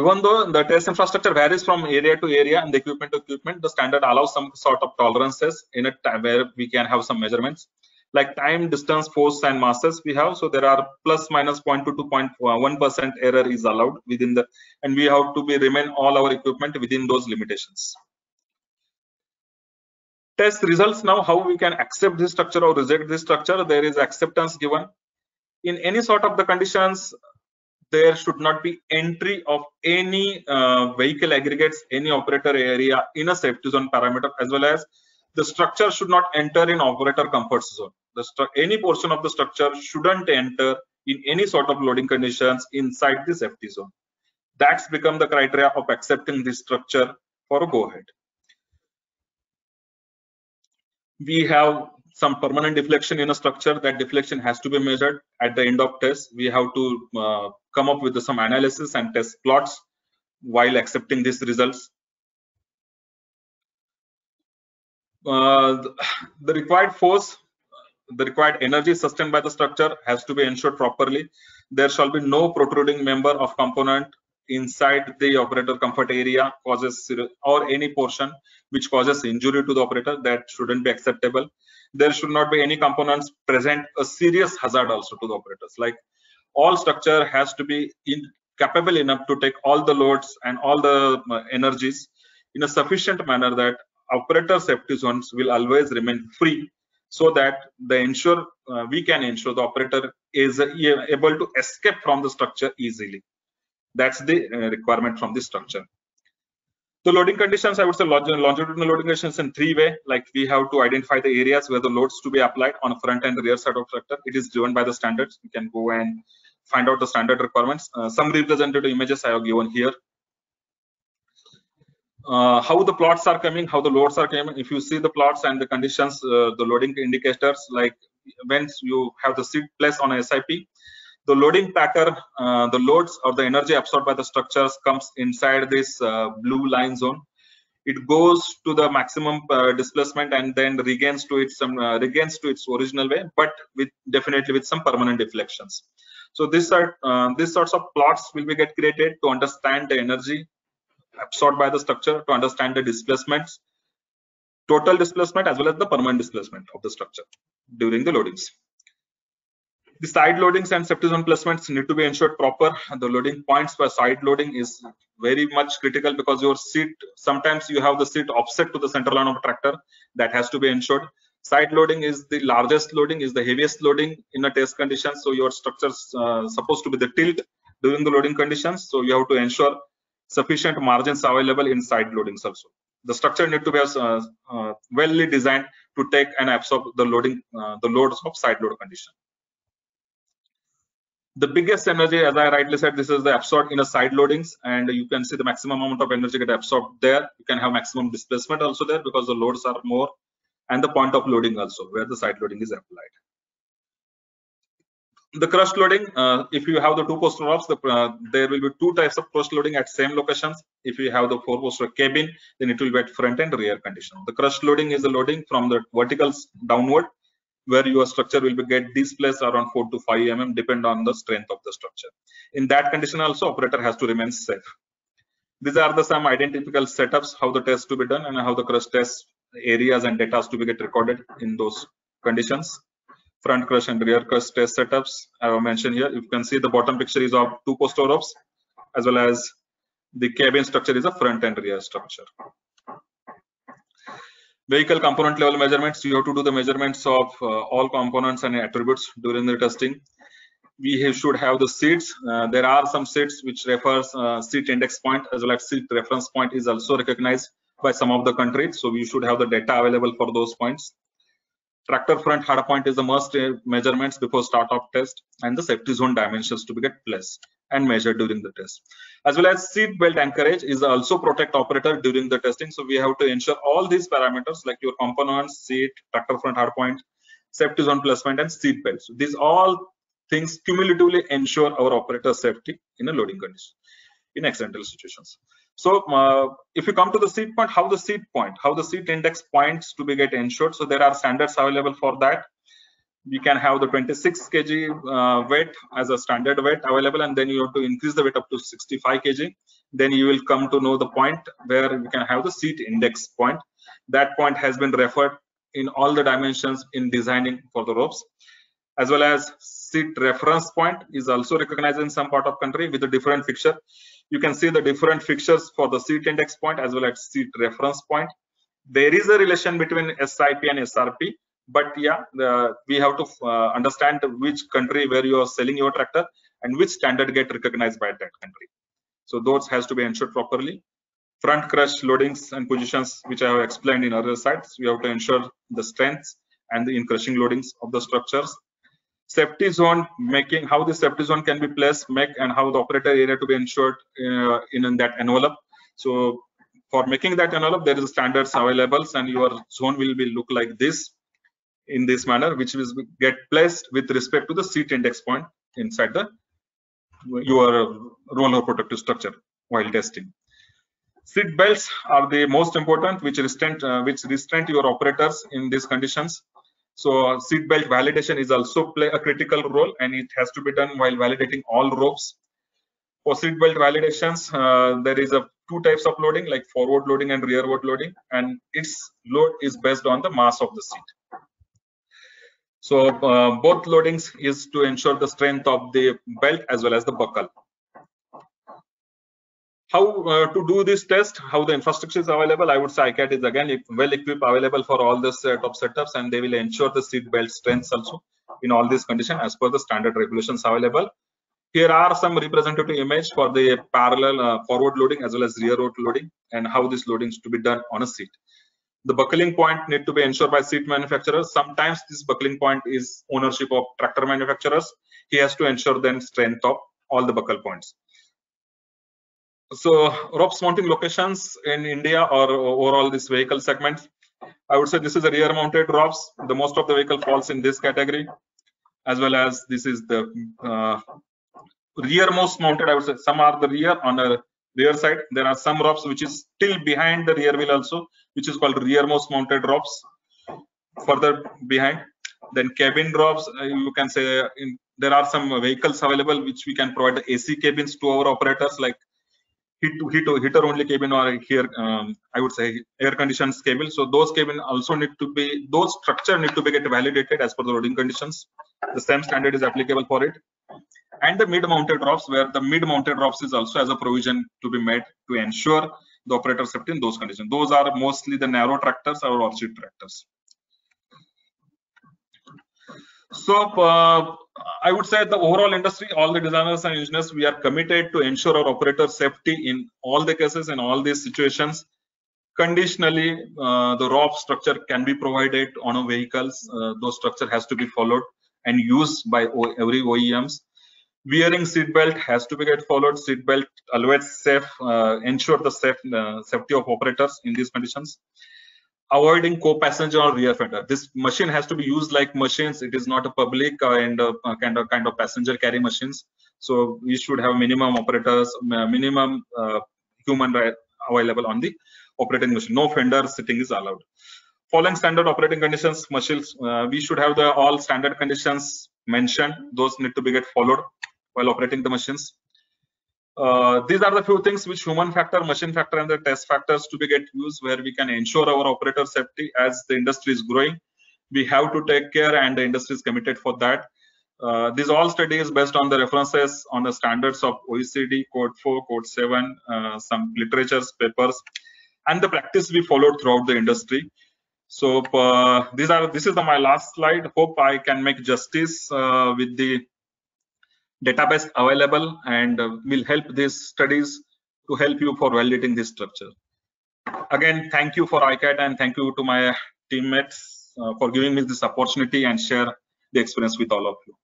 Even though the test infrastructure varies from area to area and equipment to equipment, the standard allows some sort of tolerances in a time where we can have some measurements like time, distance, force and masses we have. So there are ± 0.2 to 0.1% error is allowed within the, and we have to be remain all our equipment within those limitations. Test results, now how we can accept this structure or reject this structure. There is acceptance given in any sort of the conditions. There should not be entry of any vehicle aggregates, any operator area in a safety zone parameter, as well as the structure should not enter in operator comfort zone. Any portion of the structure shouldn't enter in any sort of loading conditions inside the safety zone. That's become the criteria of accepting this structure for a go ahead. We have some permanent deflection in a structure. That deflection has to be measured at the end of test. We have to come up with some analysis and test plots while accepting these results. The required force, the required energy sustained by the structure has to be ensured properly. There shall be no protruding member of component inside the operator comfort area causes or any portion which causes injury to the operator. That shouldn't be acceptable. There should not be any components present a serious hazard also to the operators. Like all structure has to be capable enough to take all the loads and all the energies in a sufficient manner that operator safety zones will always remain free, so that the we can ensure the operator is able to escape from the structure easily. That's the requirement from this structure. The loading conditions, I would say longitudinal loading conditions in 3 way. Like we have to identify the areas where the loads to be applied on front and rear side of tractor. It is driven by the standards. You can go and find out the standard requirements. Some representative images I have given here. How the plots are coming, how the loads are coming. If you see the plots and the conditions, the loading indicators, like when you have the seat placed on a SIP, the loading pattern, the loads or the energy absorbed by the structures comes inside this blue line zone. It goes to the maximum displacement and then regains to its original way, but definitely with some permanent deflections. So these sorts of plots will be get created to understand the energy absorbed by the structure, to understand the displacements, total displacement as well as the permanent displacement of the structure during the loadings. The side loadings and safety zone placements need to be ensured proper. The loading points for side loading is very much critical because your seat, sometimes you have the seat offset to the center line of a tractor. That has to be ensured. Side loading is the largest loading, is the heaviest loading in a test condition. So your structure is supposed to be the tilt during the loading conditions. So you have to ensure sufficient margins available in side loadings also. The structure need to be well designed to take and absorb the loads of side load condition. The biggest energy, as I rightly said, this is the absorbed in a side loadings, and you can see the maximum amount of energy get absorbed there. You can have maximum displacement also there because the loads are more, and the point of loading also where the side loading is applied. The crush loading, if you have the two poster ROPS, there will be two types of crush loading at same locations. If you have the four poster cabin, then it will be at front and rear condition. The crush loading is the loading from the verticals downward, where your structure will be get displaced around 4 to 5 mm, depend on the strength of the structure. In that condition also, operator has to remain safe. These are the some identical setups, how the tests to be done and how the crush test areas and data to be get recorded in those conditions. Front crush and rear crush test setups I have mentioned here. You can see the bottom picture is of two poster ROPS, as well as the cabin structure is a front and rear structure. Vehicle component level measurements. You have to do the measurements of all components and attributes during the testing. We should have the seats. There are some seats which refers seat index point, as well as seat reference point is also recognized by some of the countries. So we should have the data available for those points. Tractor front hard point is the must measurements before start of test, and the safety zone dimensions to be get placed and measured during the test, as well as seat belt anchorage is also protect operator during the testing. So we have to ensure all these parameters like your components, seat, tractor front hard point, safety zone placement, and seat belts. So these all things cumulatively ensure our operator safety in a loading condition in accidental situations. So if you come to the seat point, how the seat index points to be get ensured. So there are standards available for that. We can have the 26 kg weight as a standard weight available, and then you have to increase the weight up to 65 kg. Then you will come to know the point where we can have the seat index point. That point has been referred in all the dimensions in designing for the ROPS, as well as seat reference point is also recognized in some part of country with a different fixture. You can see the different fixtures for the seat index point as well as seat reference point. There is a relation between SIP and SRP, but yeah, we have to understand which country where you are selling your tractor and which standard get recognized by that country. So those has to be ensured properly. Front crush loadings and positions, which I have explained in other sites, we have to ensure the strengths and the in crushing loadings of the structures. Safety zone making, how the safety zone can be placed, and how the operator area to be ensured in that envelope. So for making that envelope, there is standards available, and your zone will be look like this, in this manner, which will get placed with respect to the seat index point inside the your roller protective structure while testing. Seat belts are the most important, which restrain your operators in these conditions. So seat belt validation is also play a critical role, and it has to be done while validating all ROPS. For seat belt validations, there is a two types of loading, like forward loading and rearward loading, and its load is based on the mass of the seat. So both loadings is to ensure the strength of the belt as well as the buckle. How to do this test, how the infrastructure is available, I would say ICAT is again well equipped, available for all the set of setups, and they will ensure the seat belt strengths also in all these conditions as per the standard regulations available. Here are some representative image for the parallel forward loading as well as rearward loading and how these loadings to be done on a seat. The buckling point need to be ensured by seat manufacturers. Sometimes this buckling point is ownership of tractor manufacturers. He has to ensure then strength of all the buckle points. So ROPS mounting locations in India or overall this vehicle segment, I would say this is a rear mounted ROPS. The most of the vehicle falls in this category, as well as this is the rearmost mounted. I would say some are the rear on a rear side. There are some ROPS which is still behind the rear wheel also, which is called rearmost mounted ROPS, further behind. Then cabin ROPS, you can say there are some vehicles available which we can provide the AC cabins to our operators, like heater only cabin, or here I would say air conditioned cabin. So those cabin also need to be, those structure need to be get validated as per the loading conditions. The same standard is applicable for it. And the mid mounted ROPS, where the mid mounted ROPS is also as a provision to be made to ensure the operator safety in those conditions. Those are mostly the narrow tractors or off-street tractors. So I would say the overall industry, all the designers and engineers, we are committed to ensure our operator safety in all the cases and all these situations. Conditionally, the ROPS structure can be provided on a vehicles. Those structure has to be followed and used by every OEMs. Wearing seat belt has to be get followed. Seat belt always safe, ensure the safety of operators in these conditions. avoiding co-passenger or rear fender. This machine has to be used like machines. It is not a public and kind of passenger carry machines. So you should have minimum operators, minimum human right available on the operating machine. No fender sitting is allowed. Following standard operating conditions, machines we should have the all standard conditions mentioned. Those need to be get followed while operating the machines. These are the few things which human factor, machine factor and the test factors to be get used, where we can ensure our operator safety. As the industry is growing, we have to take care, and the industry is committed for that. These all studies based on the references on the standards of OECD, Code 4, Code 7, some literatures, papers, and the practice we followed throughout the industry. So this is my last slide. Hope I can make justice with the database available, and will help these studies to help you for validating this structure. Again, thank you for ICAT, and thank you to my teammates for giving me this opportunity and share the experience with all of you.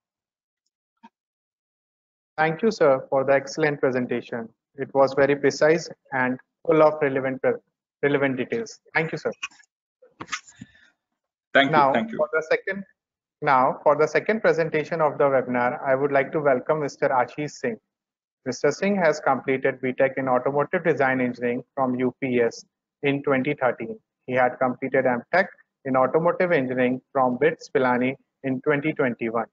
Thank you, sir, for the excellent presentation. It was very precise and full of relevant details. Thank you, sir. Thank you. Now, for the second presentation of the webinar, I would like to welcome Mr. Archie Singh. Mr. Singh has completed BTech in Automotive Design Engineering from UPS in 2013. He had completed MTech in Automotive Engineering from BITS Pilani in 2021.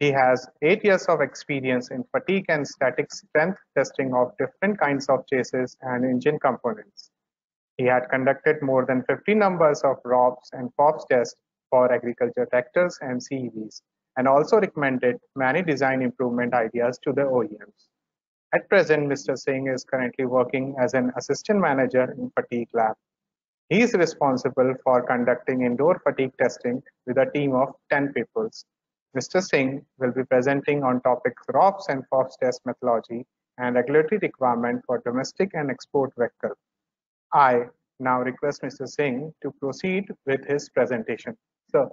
He has 8 years of experience in fatigue and static strength testing of different kinds of chassis and engine components. He had conducted more than 50 numbers of ROPS and FOPS tests for agriculture tractors and CEVs, and also recommended many design improvement ideas to the OEMs. At present, Mr. Singh is currently working as an assistant manager in fatigue lab. He is responsible for conducting indoor fatigue testing with a team of 10 people. Mr. Singh will be presenting on topics ROPS and FOPS test methodology and regulatory requirement for domestic and export vehicles. I now request Mr. Singh to proceed with his presentation. Sir.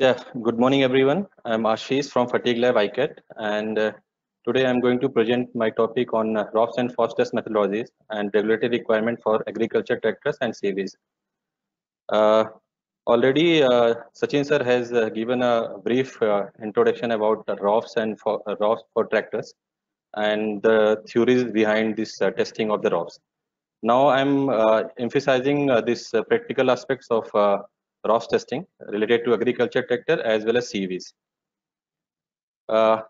Yeah, good morning everyone. I'm Ashish from Fatigue Lab ICAT, and today I'm going to present my topic on ROPS and FOPS test methodologies and regulatory requirement for agriculture tractors and CEVs. Already Sachin sir has given a brief introduction about ROPS and ROPS for tractors and the theories behind this testing of the ROPS. Now I'm emphasizing this practical aspects of ROPS testing related to agriculture tractor as well as CEVs.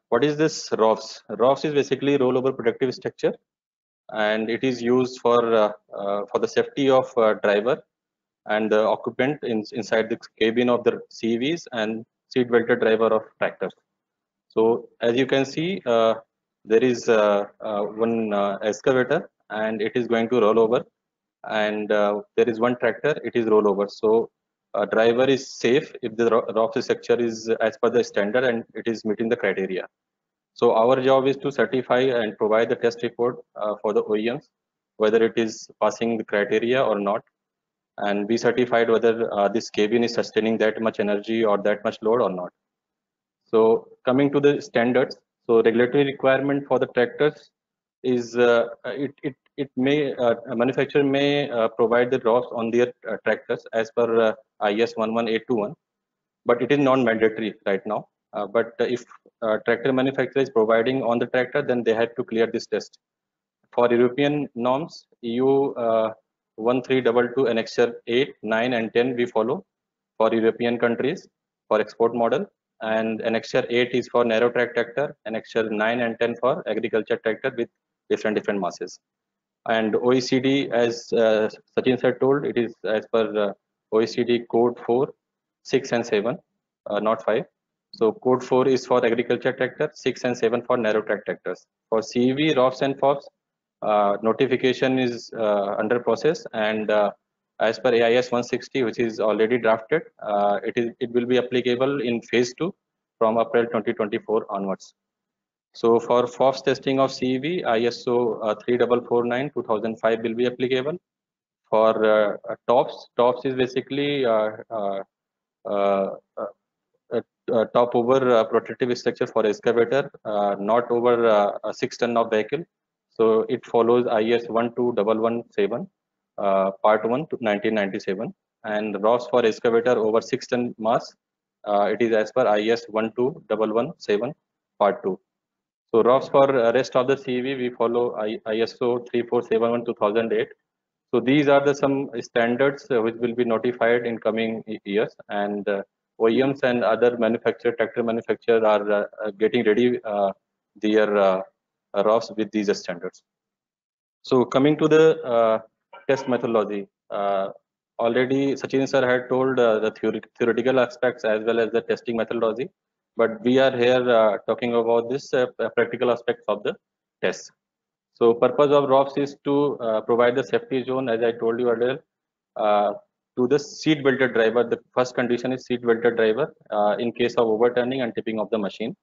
What is this ROPS? ROPS is basically rollover protective structure, and it is used for the safety of driver and the occupant inside the cabin of the CEVs and seat belted driver of tractors. So as you can see, there is one excavator, and it is going to roll over, and there is one tractor, it is rollover. So driver is safe if the ROPS structure is as per the standard and it is meeting the criteria. So our job is to certify and provide the test report for the OEMs whether it is passing the criteria or not, and be certified whether this cabin is sustaining that much energy or that much load or not. So coming to the standards, so regulatory requirement for the tractors is manufacturer may provide the ROPS on their tractors as per IS 11821, but it is non mandatory right now. But if tractor manufacturer is providing on the tractor, then they had to clear this test. For European norms, EU 1322 Annexure 8, 9 and 10 we follow for European countries for export model, and Annexure 8 is for narrow track tractor, Annexure 9 and 10 for agriculture tractor with different masses. And OECD, as Sachin sir told, it is as per OECD code 4, 6 and 7, not 5. So code 4 is for agriculture tractor, 6 and 7 for narrow track tractors. For CEV, ROPS and FOPS, notification is under process, and as per AIS 160, which is already drafted, it will be applicable in phase 2 from April 2024 onwards. So for FOPS testing of CEV, ISO 3449 2005 will be applicable. For TOPS is basically top over protective structure for excavator, not over 6 ton of vehicle. So it follows IS 12117 part 1 to 1997, and ROPS for excavator over 6 ton mass. It is as per IS 12117 part 2. So ROPS for rest of the CEV we follow ISO 3471 2008. So these are the some standards which will be notified in coming years, and OEMs and other manufacturer, tractor manufacturer are getting ready their ROPS with these standards. So coming to the test methodology, already Sachin sir had told the theoretical aspects as well as the testing methodology, but we are here talking about this practical aspects of the test. So purpose of ROPS is to provide the safety zone, as I told you earlier, to the seat belted driver. The first condition is seat belted driver in case of overturning and tipping of the machine.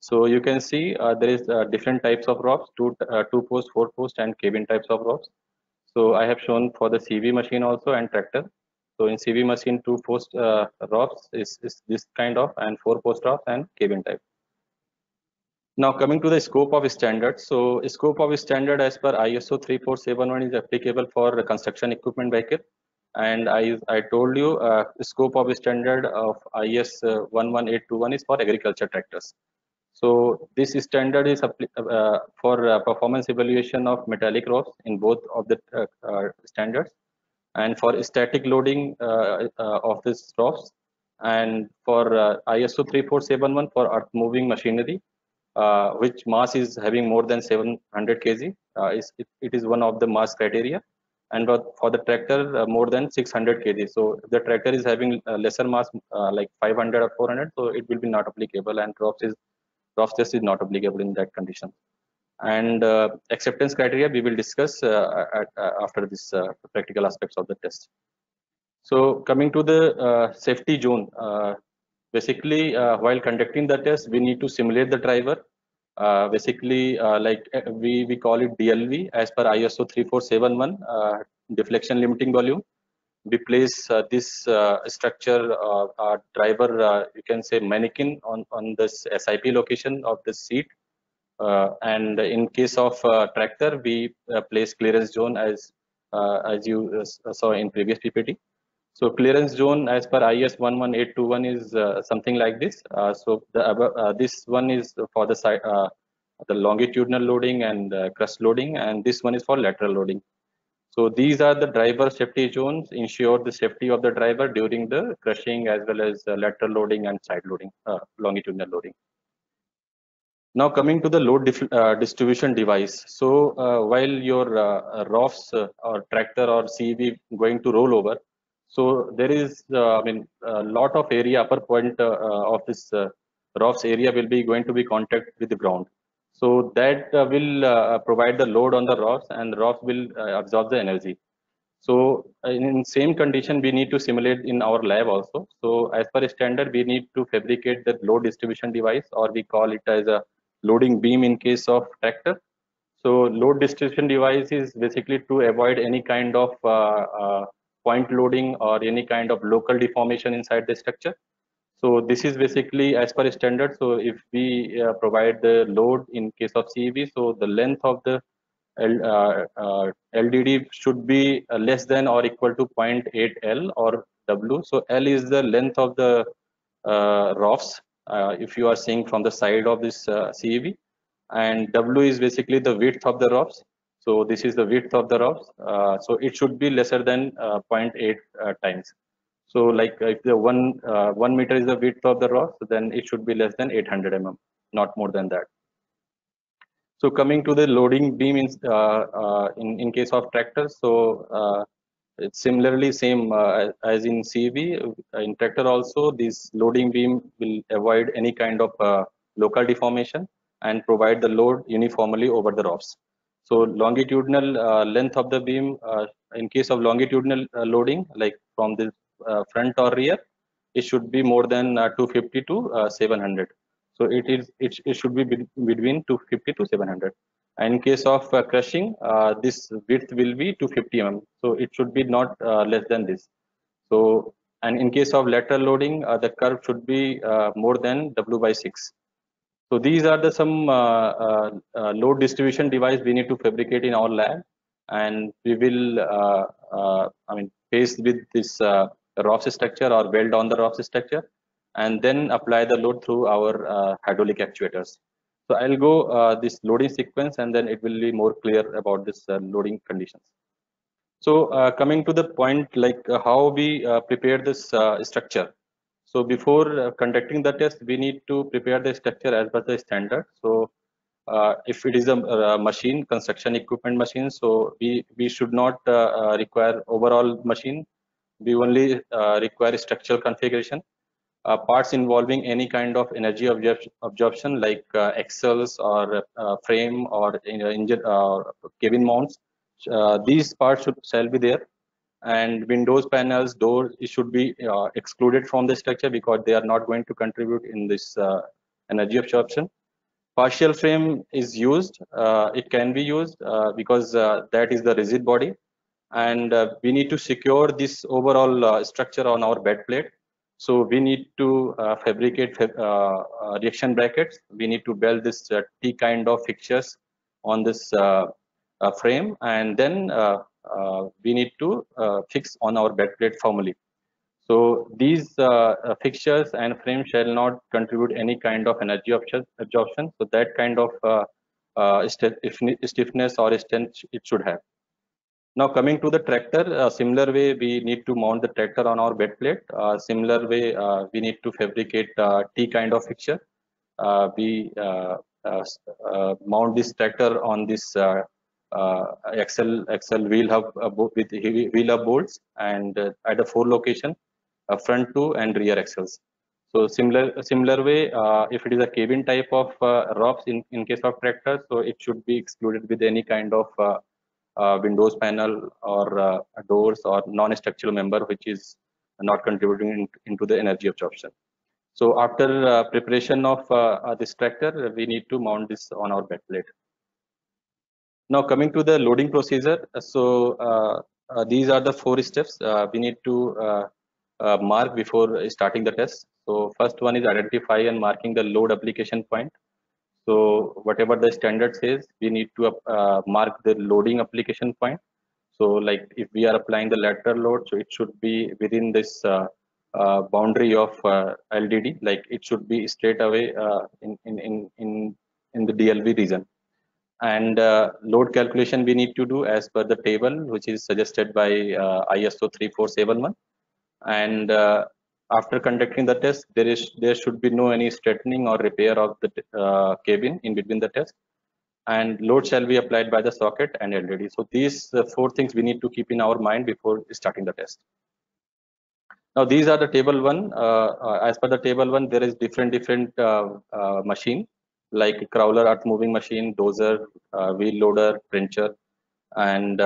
So you can see there is different types of ROPS, two post, four post and cabin types of ROPS. So I have shown for the CV machine also and tractor. So in CV machine, two post ROPS is this kind of, and four post ROPS and cabin type. Now coming to the scope of standard. So scope of standard as per ISO 3471 is applicable for construction equipment vehicle, and I told you scope of standard of IS 11821 is for agriculture tractors. So this standard is for performance evaluation of metallic ROPS in both of the standards, and for static loading of this ROPS, and for ISO 3471 for earth moving machinery, which mass is having more than 700 kg, it is one of the mass criteria, and for the tractor more than 600 kg. So if the tractor is having lesser mass like 500 or 400, so it will be not applicable, and ROPS test is not applicable in that condition. And acceptance criteria we will discuss after this practical aspects of the test. So coming to the safety zone, basically while conducting the test we need to simulate the driver, basically like we call it DLV as per ISO 3471, deflection limiting volume. We place this structure, our driver, you can say mannequin on this SIP location of the seat, and in case of tractor we place clearance zone as you saw in previous PPT. So clearance zone as per IS 11821 is something like this. So the this one is for the side, the longitudinal loading and crust loading, and this one is for lateral loading. So these are the driver safety zones, ensure the safety of the driver during the crushing as well as lateral loading and side loading, longitudinal loading. Now coming to the load distribution device. So while your ROPS or tractor or CEV going to roll over, so there is a lot of area, upper point of this ROPS area will be going to be contact with the ground. So that will provide the load on the ROPS, and ROPS will absorb the energy. So in same condition we need to simulate in our lab also. So as per standard we need to fabricate the load distribution device, or we call it as a loading beam in case of tractor. So load distribution device is basically to avoid any kind of point loading or any kind of local deformation inside the structure. So this is basically as per standard. So if we provide the load in case of CEV, so the length of the LDD should be less than or equal to 0.8 L or W. So L is the length of the ROPS, if you are seeing from the side of this CEV, and W is basically the width of the ROPS. So this is the width of the ROPS. So it should be lesser than 0.8 times. So like if the 1 meter is the width of the ROPS, then it should be less than 800 mm, not more than that. So coming to the loading beam in case of tractors, so it's similarly same as in CEV. In tractor also, this loading beam will avoid any kind of local deformation and provide the load uniformly over the ROPS. So longitudinal length of the beam, in case of longitudinal loading, like from the front or rear, it should be more than 250 to 700. So it should be between 250 to 700. And in case of crushing, this width will be 250 mm. So it should be not less than this. So, and in case of lateral loading, the curve should be more than W/6. So these are the some load distribution device we need to fabricate in our lab, and we will, faced with this ROPS structure or weld on the ROPS structure, and then apply the load through our hydraulic actuators. So I'll go this loading sequence, and then it will be more clear about this loading conditions. So coming to the point, like how we prepare this structure. So before conducting the test, we need to prepare the structure as per the standard. So if it is a machine, construction equipment machine, so we should not require overall machine. We only require structural configuration. Parts involving any kind of energy absorption, like axles or frame or engine or cabin mounts. These parts shall be there, and windows, panels, doors, it should be excluded from the structure because they are not going to contribute in this energy absorption. Partial frame is used. It can be used because that is the rigid body, and we need to secure this overall structure on our bed plate. So we need to fabricate reaction brackets. We need to weld this T kind of fixtures on this frame, and then we need to fix on our bed plate firmly. So these fixtures and frame shall not contribute any kind of energy absorption. So that kind of stiffness or strength it should have. Now coming to the tractor, similar way we need to mount the tractor on our bed plate. Similar way we need to fabricate T kind of fixture. We mount this tractor on this axle wheel hub with heavy wheel hub bolts, and at the 4 location, front 2 and rear axles. So similar way, if it is a cabin type of ROPS in case of tractor, so it should be excluded with any kind of windows panel or doors or non-structural member which is not contributing into the energy absorption. So after preparation of this tractor, we need to mount this on our bed plate. Now coming to the loading procedure, so these are the 4 steps we need to mark before starting the test. So first one is identify and marking the load application point. So whatever the standard says, we need to mark the loading application point. So like if we are applying the lateral load, so it should be within this boundary of LDD, like it should be straight away in the DLV region. And load calculation we need to do as per the table which is suggested by ISO 3471. And after conducting the test, there should be no any straightening or repair of the cabin in between the test, and load shall be applied by the socket and LDD. So these 4 things we need to keep in our mind before starting the test. Now these are the table 1. As per the table 1, there is different machine like crawler, earth moving machine, dozer, wheel loader, trencher, and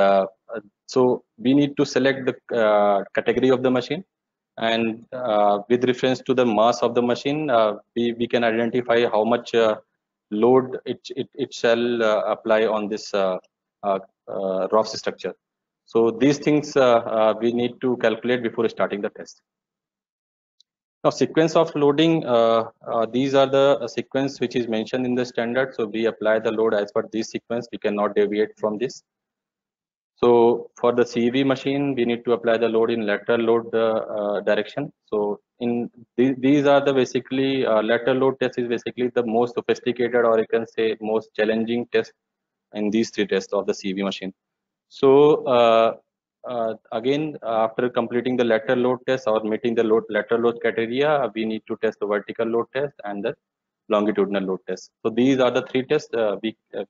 so we need to select the category of the machine. And with reference to the mass of the machine, we can identify how much load it shall apply on this ROPS structure. So these things we need to calculate before starting the test. Now sequence of loading, these are the sequence which is mentioned in the standard. So we apply the load as per this sequence. We cannot deviate from this. So for the CEV machine, we need to apply the load in lateral load direction. So in these are the basically lateral load test is basically the most sophisticated, or you can say most challenging test in these three tests of the CEV machine. So again, after completing the lateral load test or meeting the lateral load criteria, we need to test the vertical load test and the longitudinal load test. So these are the three tests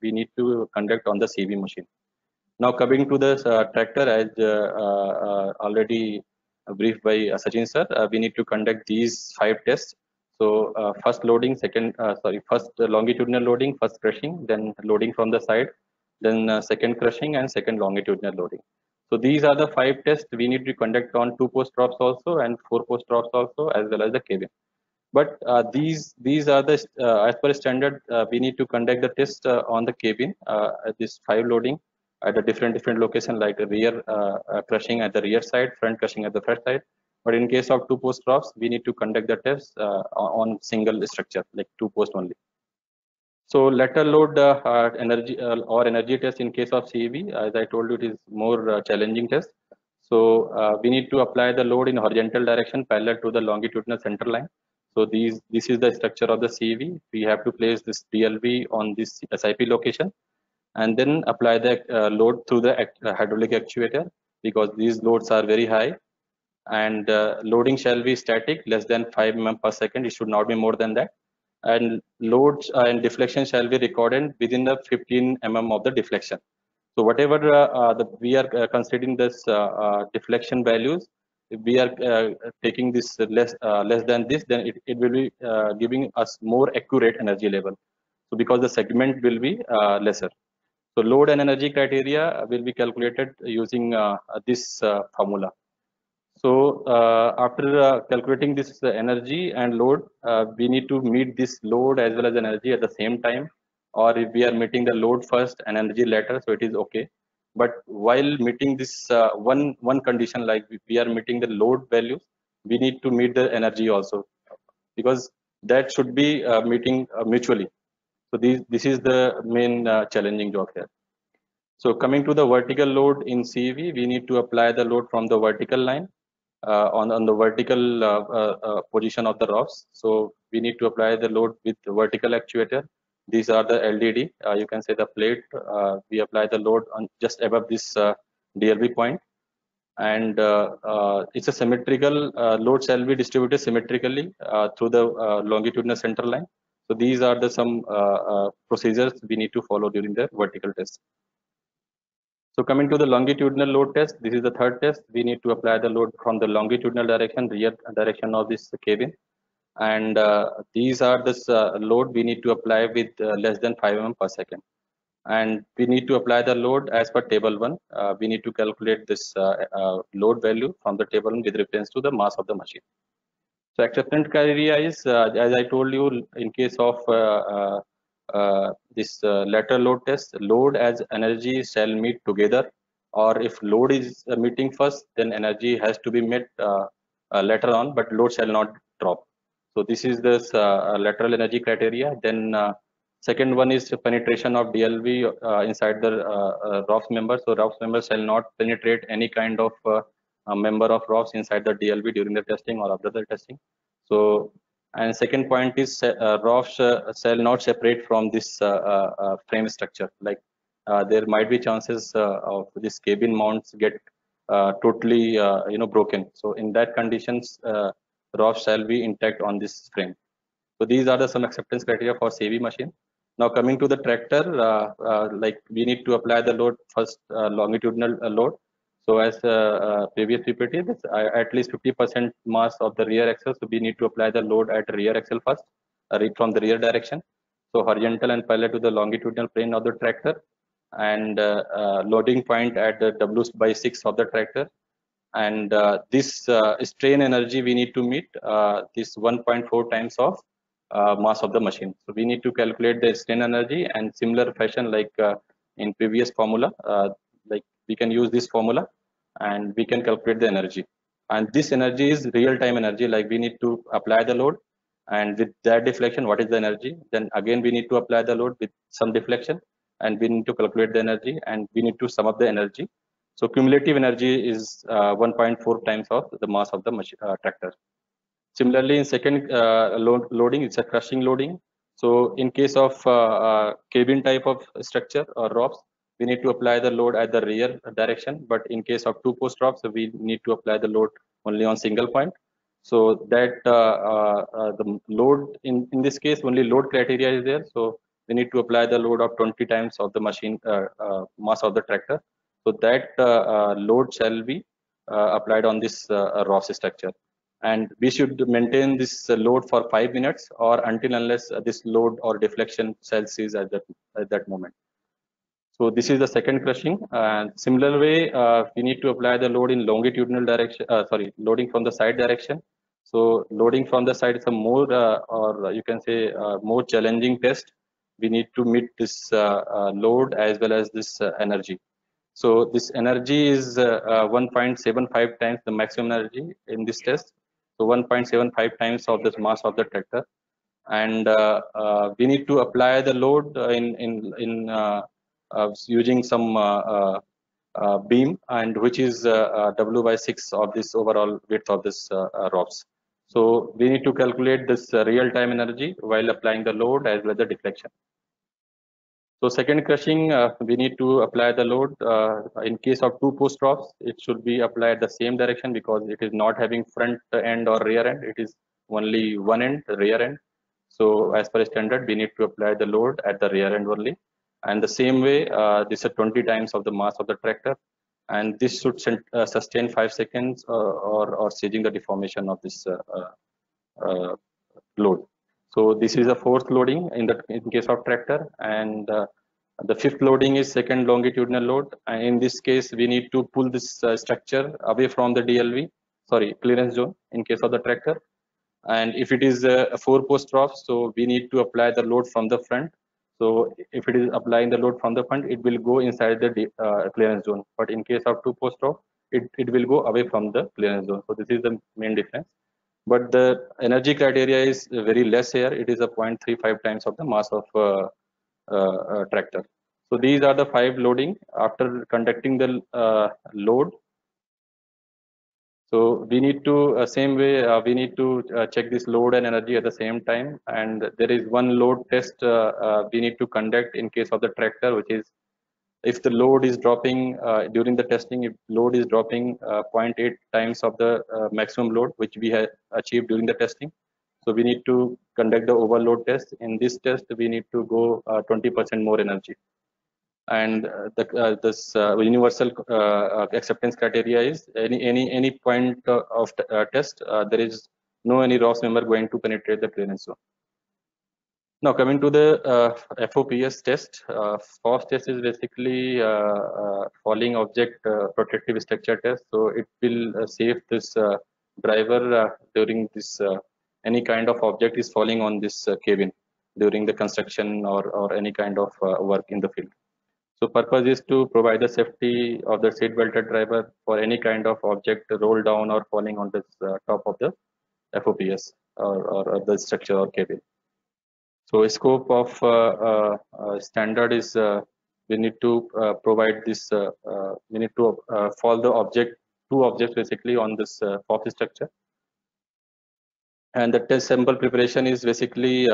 we need to conduct on the CEV machine. Now coming to the tractor, as already briefed by Sachin sir, we need to conduct these 5 tests. So first loading, first longitudinal loading, first crushing, then loading from the side, then second crushing and second longitudinal loading. So these are the 5 tests we need to conduct on 2-post drops also and 4-post drops also, as well as the cabin. But these are the as per standard we need to conduct the test on the cabin, this 5 loading at a different location, like the rear crushing at the rear side, front crushing at the front side. But in case of 2-post drops, we need to conduct the test on single structure, like 2-post only. So lateral load energy test in case of CEV, as I told you, it is more challenging test. So we need to apply the load in horizontal direction parallel to the longitudinal center line. So this is the structure of the CEV. We have to place this DLV on this SIP location, and then apply the load through the hydraulic actuator, because these loads are very high, and loading shall be static, less than 5 mm per second. It should not be more than that. And loads and deflection shall be recorded within the 15 mm of the deflection. So whatever we are considering this deflection values, if we are taking this less than this, then it will be giving us more accurate energy level. So because the segment will be lesser. So load and energy criteria will be calculated using this formula. So after calculating this energy and load, we need to meet this load as well as energy at the same time, or if we are meeting the load first and energy later, so it is okay. But while meeting this one condition, like if we are meeting the load value, we need to meet the energy also, because that should be meeting mutually. So this is the main challenging job here. So coming to the vertical load in CEV, we need to apply the load from the vertical line on the vertical position of the ROPS. So we need to apply the load with the vertical actuator. These are the LDD, you can say the plate. We apply the load on just above this DLV point, and it's a symmetrical load shall be distributed symmetrically through the longitudinal center line. So these are the some procedures we need to follow during the vertical test. So coming to the longitudinal load test, this is the 3rd test. We need to apply the load from the longitudinal direction, rear direction of this cabin, and these are this load we need to apply with less than 5 mm per second, and we need to apply the load as per table 1. We need to calculate this load value from the table 1 with reference to the mass of the machine. So acceptance criteria is, as I told you, in case of this lateral load test, load as energy shall meet together, or if load is meeting first, then energy has to be met later on, but load shall not drop. So this is this lateral energy criteria. Then second one is penetration of DLV inside the ROPS member. So ROPS member shall not penetrate any kind of member of ROPS inside the DLV during the testing or after the testing. So, and second point is ROPS shall not separate from this frame structure. Like there might be chances of this cabin mounts get totally broken. So in that conditions, ROPS shall be intact on this frame. So these are the some acceptance criteria for CEV machine. Now coming to the tractor, like we need to apply the load first, longitudinal load. So as previous PPT, this at least 50% mass of the rear axle. So we need to apply the load at rear axle first, from the rear direction. So horizontal and parallel to the longitudinal plane of the tractor, and loading point at the W/6 of the tractor. And this strain energy we need to meet this 1.4 times of mass of the machine. So we need to calculate the strain energy, and similar fashion like in previous formula, like we can use this formula and we can calculate the energy. And this energy is real-time energy, like we need to apply the load, and with that deflection, what is the energy? Then again, we need to apply the load with some deflection, and we need to calculate the energy, and we need to sum up the energy. So cumulative energy is 1.4 times of the mass of the tractor. Similarly, in second loading, it's a crushing loading. So in case of cabin type of structure or ROPS, we need to apply the load at the rear direction, but in case of two post ROPS, we need to apply the load only on single point. So that the load in this case, only load criteria is there. So we need to apply the load of 20 times of the machine mass of the tractor. So that load shall be applied on this ROPS structure, and we should maintain this load for 5 minutes or until unless this load or deflection shall cease at that moment. So this is the second crushing. And similar way, we need to apply the load in longitudinal direction, loading from the side direction. So loading from the side is a more or you can say more challenging test. We need to meet this load as well as this energy. So this energy is 1.75 times the maximum energy in this test. So 1.75 times of this mass of the tractor, and we need to apply the load using some beam, and which is W/6 of this overall width of this ROPS. So we need to calculate this real-time energy while applying the load as well as the deflection. So second crushing, we need to apply the load. In case of two post ROPS, it should be applied the same direction because it is not having front end or rear end. It is only one end, rear end. So as per standard, we need to apply the load at the rear end only. And the same way, this is 20 times of the mass of the tractor, and this should sustain 5 seconds or staging the deformation of this load. So this is the fourth loading in case of tractor, and the fifth loading is second longitudinal load. And in this case, we need to pull this structure away from the DLV, clearance zone in case of the tractor. And if it is a four post ROPS, so we need to apply the load from the front. So if it is applying the load from the front, it will go inside the clearance zone. But in case of two post ROPS, it will go away from the clearance zone. So this is the main difference. But the energy criteria is very less here. It is a 0.35 times of the mass of tractor. So these are the five loading. After conducting the load, so we need to same way we need to check this load and energy at the same time. And there is one load test we need to conduct in case of the tractor, which is if the load is dropping during the testing, if load is dropping 0.8 times of the maximum load which we have achieved during the testing, so we need to conduct the overload test. In this test, we need to go 20% more energy. And this universal acceptance criteria is any point of test there is no any ROPS member going to penetrate the clearance zone. Now coming to the FOPS test. FOPS test is basically falling object protective structure test. So it will save this driver during this any kind of object is falling on this cabin during the construction or any kind of work in the field. So purpose is to provide the safety of the seat belted driver for any kind of object roll down or falling on the top of the FOPS or the structure or cabin. So scope of standard is we need to provide this we need to fall the object, two objects basically on this FOPS structure. And the test sample preparation is basically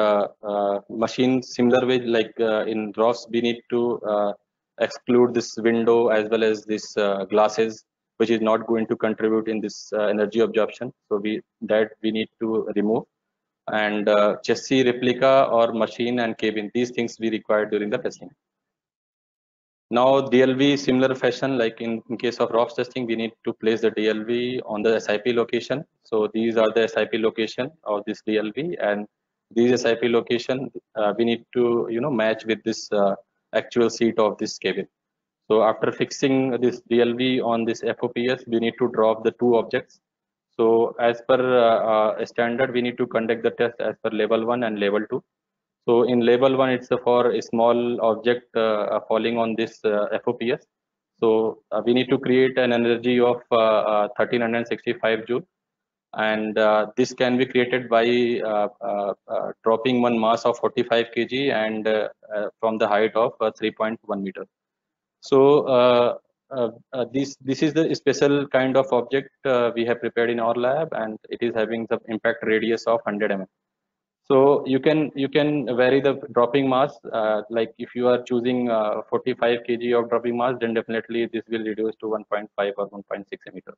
machine similar way like in ROPS, we need to exclude this window as well as this glasses, which is not going to contribute in this energy absorption. So we need to remove. And chassis replica or machine and cabin, these things we required during the testing. Now DLV similar fashion like in case of ROPS testing, we need to place the DLV on the SIP location. So these are the SIP location of this DLV, and these SIP location we need to match with this actual seat of this cabin. So after fixing this DLV on this FOPS, we need to drop the two objects. So as per standard, we need to conduct the test as per level 1 and level 2. So in level 1, it's for a small object falling on this FOPS. So we need to create an energy of 1365 joule, and this can be created by dropping one mass of 45 kg and from the height of 3.1 meter. So this is the special kind of object we have prepared in our lab, and it is having the impact radius of 100 mm. So you can vary the dropping mass. Like if you are choosing 45 kg of dropping mass, then definitely this will reduce to 1.5 or 1.6 meter.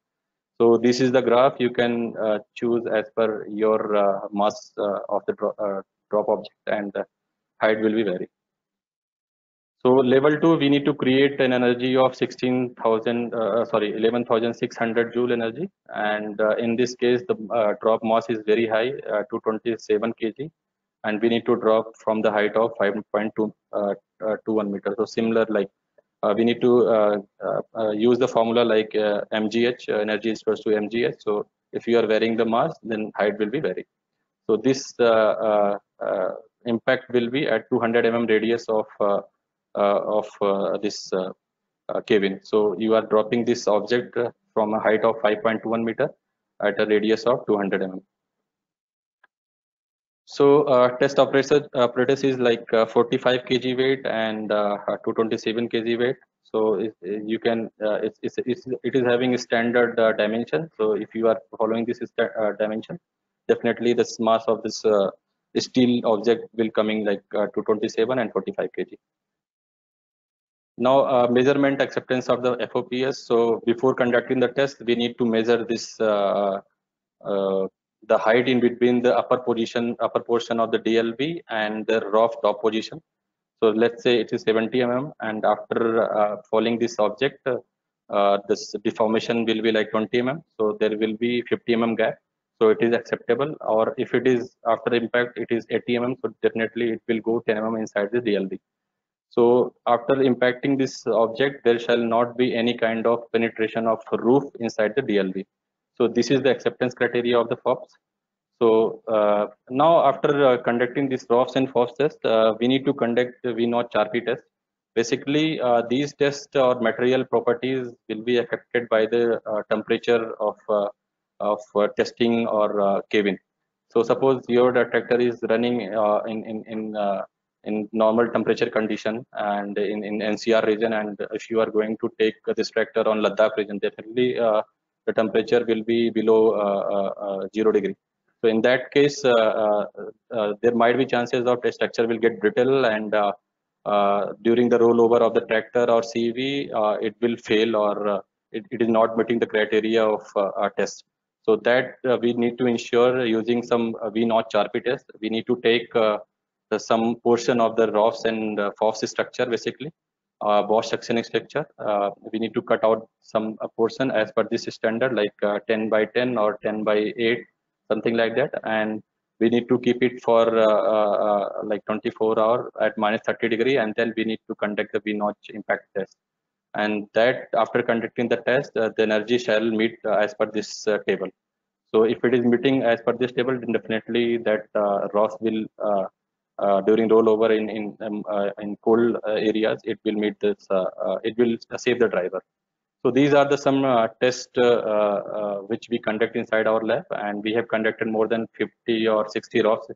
So this is the graph you can choose as per your mass of the drop object, and the height will be varied. So level 2, we need to create an energy of 11,600 joule energy, and in this case the drop mass is very high, 227 kg, and we need to drop from the height of 5.21 meter. So similar, like we need to use the formula like mgh, energy is equals to mgh. So if you are varying the mass, then height will be varied. So this impact will be at 200 mm radius of this cabin. So you are dropping this object from a height of 5.21 meter at a radius of 200 mm. So test apparatus is like 45 kg weight and 227 kg weight. So you can it is having a standard dimension. So if you are following this dimension, definitely the mass of this steel object will coming like 227 and 45 kg. Now measurement acceptance of the FOPS. So before conducting the test, we need to measure this the height in between the upper portion of the DLV and the ROPS top position. So let's say it is 70 mm, and after following this object, this deformation will be like 20 mm. So there will be 50 mm gap. So it is acceptable. Or if it is after impact, it is 80 mm. So definitely it will go 10 mm inside the DLV. So after impacting this object, there shall not be any kind of penetration of roof inside the DLV. So this is the acceptance criteria of the FOPS. So now after conducting this ROPS and FOPS test, we need to conduct the V-Notch-RP test. Basically, these tests or material properties will be affected by the temperature of testing or cabin. So suppose your tractor is running in normal temperature condition and in NCR region, and if you are going to take this tractor on Ladakh region, definitely the temperature will be below 0 degree. So in that case, there might be chances of the structure will get brittle, and during the rollover of the tractor or CEV, it will fail, or it is not meeting the criteria of our test. So that we need to ensure using some V-Notch-RP test. We need to take some portion of the ROPS and FOPS structure, basically Bosch sectioning structure. We need to cut out some portion as per this standard, like 10 by 10 or 10 by 8, something like that, and we need to keep it for like 24 hours at -30 degree, and then we need to conduct the V-Notch impact test. And that after conducting the test, the energy shall meet as per this table. So if it is meeting as per this table, then definitely that ROPS will during rollover in cold areas, it will meet this. It will save the driver. So these are the some tests which we conduct inside our lab, and we have conducted more than 50 or 60 ROPS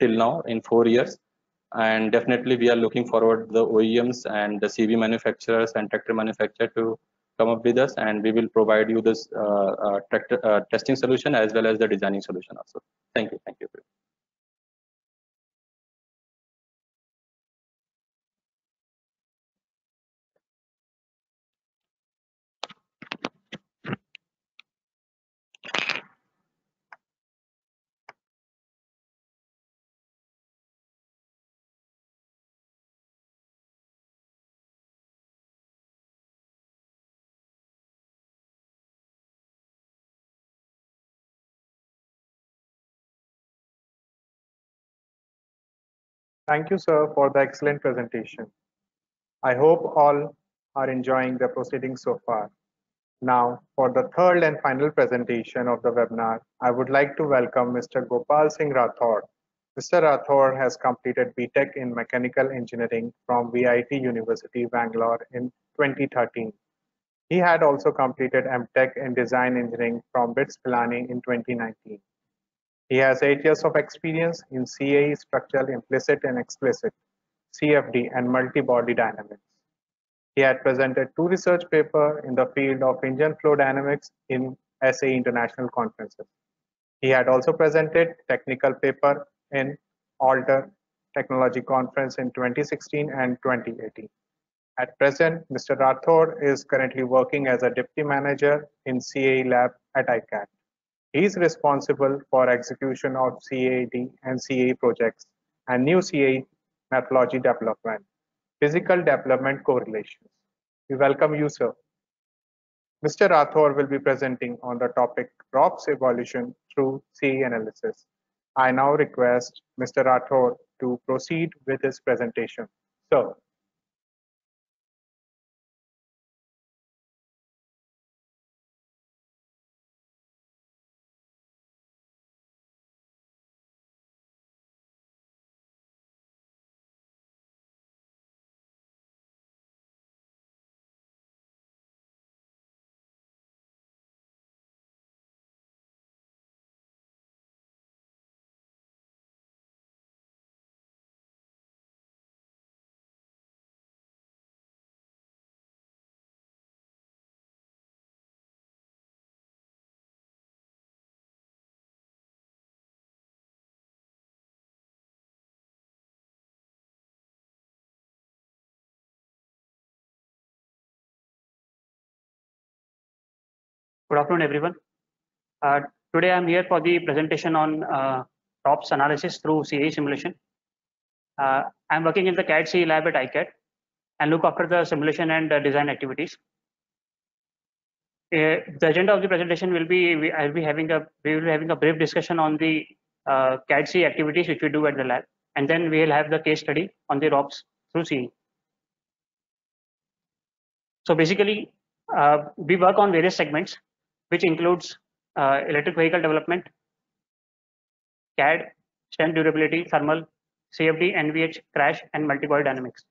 till now in 4 years. And definitely we are looking forward the OEMs and the CV manufacturers and tractor manufacturer to come up with us, and we will provide you this tractor testing solution as well as the designing solution also. Thank you. Thank you. Thank you, sir, for the excellent presentation. I hope all are enjoying the proceedings so far. Now, for the third and final presentation of the webinar, I would like to welcome Mr. Gopal Singh Rathod. Mr. Rathod has completed BTech in Mechanical Engineering from VIT University, Bangalore in 2013. He had also completed MTech in Design Engineering from BITS Pilani in 2019. He has 8 years of experience in CAE structural implicit and explicit, CFD and multi-body dynamics. He had presented 2 research papers in the field of engine flow dynamics in SA international conferences. He had also presented technical paper in Alder Technology Conference in 2016 and 2018. At present, Mr. Rathod is currently working as a deputy manager in CAE lab at ICAT. He is responsible for execution of CAD and CAE projects and new CAE methodology development, physical development correlations. We welcome you, sir. Mr. Rathod will be presenting on the topic ROPS evolution through CAE analysis. I now request Mr. Rathod to proceed with his presentation. Sir. Good afternoon, everyone. Today I'm here for the presentation on ROPS analysis through CAE simulation. I'm working in the CAD CAE lab at ICAT and look after the simulation and design activities. The agenda of the presentation will be we will be having a brief discussion on the CAD CAE activities which we do at the lab, and then we will have the case study on the ROPS through CAE. So basically, we work on various segments, which includes electric vehicle development, CAD, strength durability, thermal, CFD, NVH, crash, and multi-coil dynamics.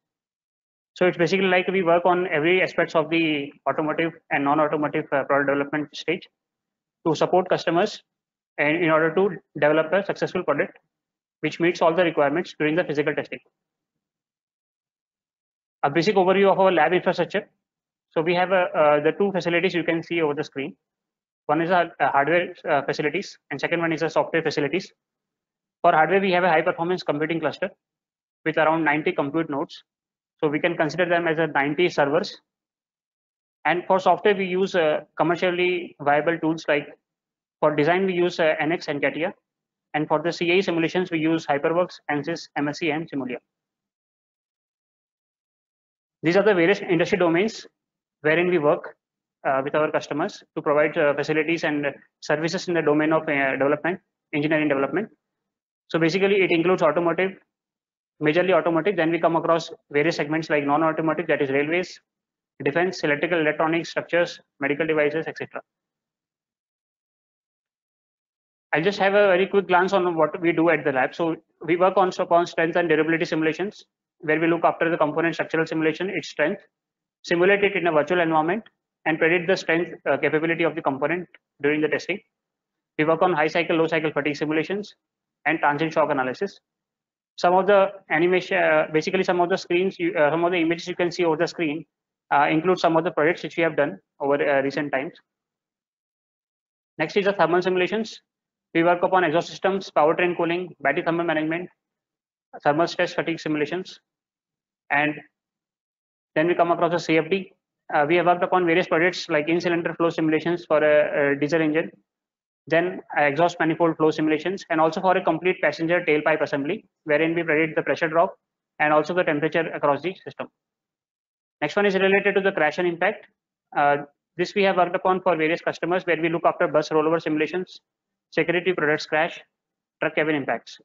So it's basically like we work on every aspects of the automotive and non-automotive product development stage to support customers and in order to develop a successful product which meets all the requirements during the physical testing. A basic overview of our lab infrastructure. So we have the 2 facilities you can see over the screen. One is our hardware facilities and second one is our software facilities. For hardware, we have a high performance computing cluster with around 90 compute nodes. So we can consider them as a 90 servers. And for software, we use commercially viable tools like for design, we use NX and CATIA. And for the CAE simulations, we use HyperWorks, ANSYS, MSE, and Simulia. These are the various industry domains wherein we work with our customers to provide facilities and services in the domain of development, engineering development. So basically it includes automotive, majorly automotive, then we come across various segments like non-automotive, that is railways, defense, electrical, electronics, structures, medical devices, etc. I'll just have a very quick glance on what we do at the lab. So we work on strength and durability simulations, where we look after the component structural simulation, its strength, simulate it in a virtual environment and predict the strength capability of the component during the testing. We work on high cycle, low cycle fatigue simulations and transient shock analysis. Some of the animation, basically some of the screens, some of the images you can see over the screen include some of the projects which we have done over recent times. Next is the thermal simulations. We work upon exhaust systems, powertrain cooling, battery thermal management, thermal stress fatigue simulations, and then we come across the CFD. We have worked upon various projects like in-cylinder flow simulations for a diesel engine, then exhaust manifold flow simulations, and also for a complete passenger tailpipe assembly, wherein we predict the pressure drop and also the temperature across the system. Next one is related to the crash and impact. This we have worked upon for various customers, where we look after bus rollover simulations, security products crash, truck cabin impacts.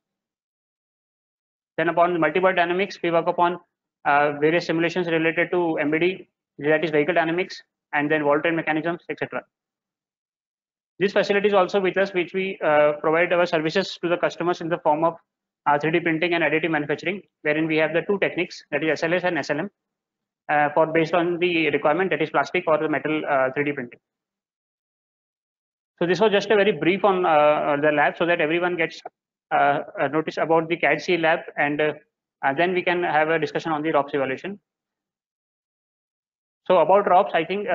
Then upon multi-bar dynamics, we work upon various simulations related to MBD, that is vehicle dynamics, and then wall train mechanisms, etc. This facility is also with us, which we provide our services to the customers in the form of 3D printing and additive manufacturing, wherein we have the 2 techniques, that is SLS and SLM, for based on the requirement, that is plastic or the metal 3D printing. So this was just a very brief on the lab, so that everyone gets a notice about the CAD CAE lab, and then we can have a discussion on the ROPS evaluation. So about ROPS, I think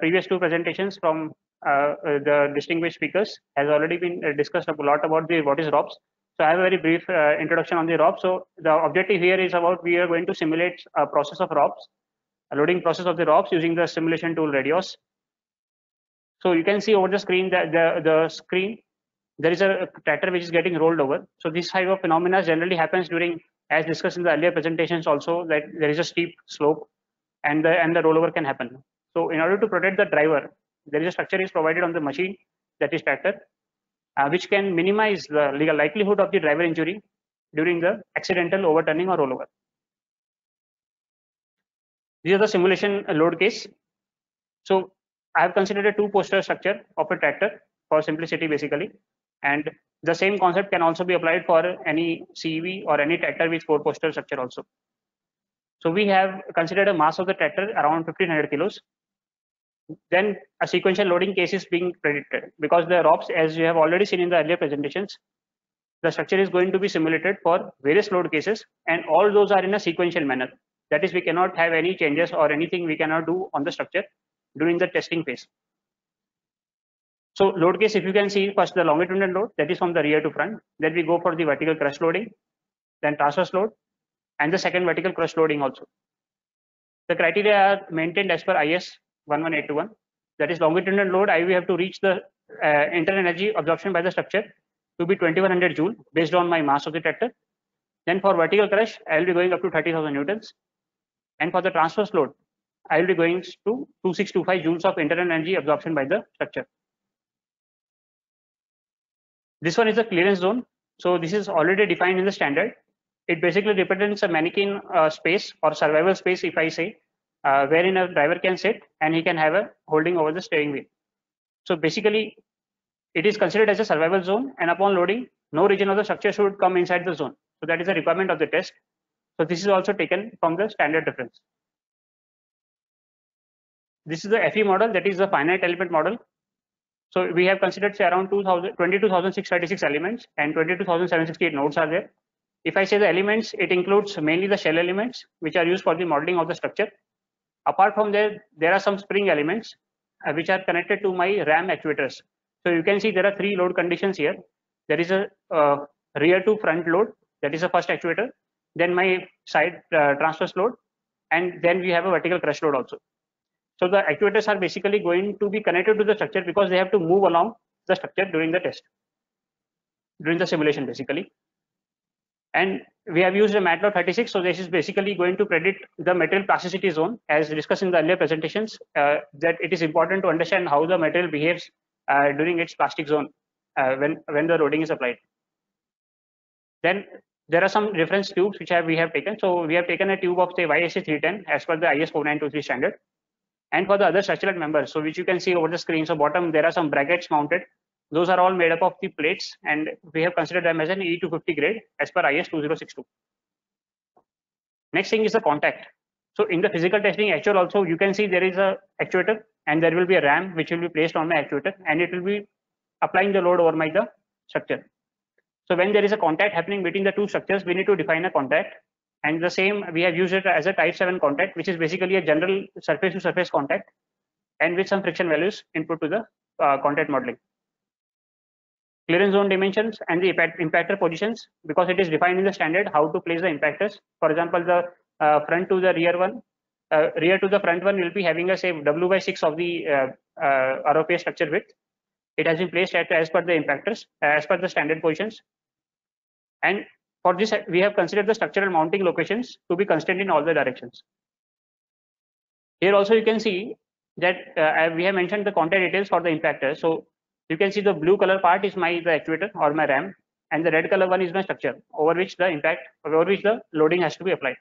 previous two presentations from the distinguished speakers has already been discussed a lot about the what is ROPS. So I have a very brief introduction on the ROPS. So the objective here is about we are going to simulate a process of ROPS, a loading process of the ROPS using the simulation tool Radios. So you can see over the screen that the screen there is a tractor which is getting rolled over. So this type of phenomena generally happens during, as discussed in the earlier presentations also, that there is a steep slope and the rollover can happen. So in order to protect the driver, there is a structure is provided on the machine, that is tractor, which can minimize the likelihood of the driver injury during the accidental overturning or rollover. These are the simulation load case. So I have considered a two-poster structure of a tractor for simplicity basically, and the same concept can also be applied for any CEV or any tractor with four-poster structure also. So we have considered a mass of the tractor around 1500 kilos. Then a sequential loading case is being predicted because the ROPS, as you have already seen in the earlier presentations, the structure is going to be simulated for various load cases, and all those are in a sequential manner. That is, we cannot have any changes or anything we cannot do on the structure during the testing phase. So load case, if you can see, first the longitudinal load, that is from the rear to front. Then we go for the vertical crush loading, then transverse load, and the second vertical crush loading also. The criteria are maintained as per IS 11821. That is, longitudinal load, I will have to reach the internal energy absorption by the structure to be 2100 joule based on my mass of the tractor. Then for vertical crush, I will be going up to 30,000 newtons, and for the transverse load, I will be going to 2625 joules of internal energy absorption by the structure. This one is the clearance zone. So this is already defined in the standard. It basically represents a mannequin space or survival space, if I say, wherein a driver can sit and he can have a holding over the steering wheel. So basically, it is considered as a survival zone, and upon loading, no region of the structure should come inside the zone. So that is a requirement of the test. So this is also taken from the standard reference. This is the FE model, that is the finite element model. So we have considered say around 22,636 elements, and 22,768 nodes are there. If I say the elements, it includes mainly the shell elements, which are used for the modeling of the structure. Apart from there, there are some spring elements which are connected to my ram actuators. So you can see there are three load conditions here. There is a rear to front load, that is the first actuator, then my side transverse load, and then we have a vertical crush load also. So the actuators are basically going to be connected to the structure because they have to move along the structure during the test, during the simulation basically. And we have used a MATLAB 36, so this is basically going to predict the material plasticity zone, as discussed in the earlier presentations, that it is important to understand how the material behaves during its plastic zone when the loading is applied. Then there are some reference tubes which we have taken. So we have taken a tube of say YSA 310 as per the IS 4923 standard, and for the other structural members, so which you can see over the screen. So bottom there are some brackets mounted. Those are all made up of the plates, and we have considered them as an E250 grade as per IS 2062. Next thing is the contact. So in the physical testing actual also, you can see there is a actuator, and there will be a ram which will be placed on the actuator, and it will be applying the load over the structure. So when there is a contact happening between the two structures, we need to define a contact, and the same we have used it as a type 7 contact, which is basically a general surface to surface contact, and with some friction values input to the contact modeling. Clearance zone dimensions and the impactor positions, because it is defined in the standard how to place the impactors. For example, the front to the rear one, rear to the front one will be having a say W/6 of the ROPS structure width. It has been placed at as per the impactors, as per the standard positions. And for this, we have considered the structural mounting locations to be constant in all the directions. Here also you can see that we have mentioned the contact details for the impactor. So you can see the blue color part is my actuator or my ram, and the red color one is my structure over which the loading has to be applied.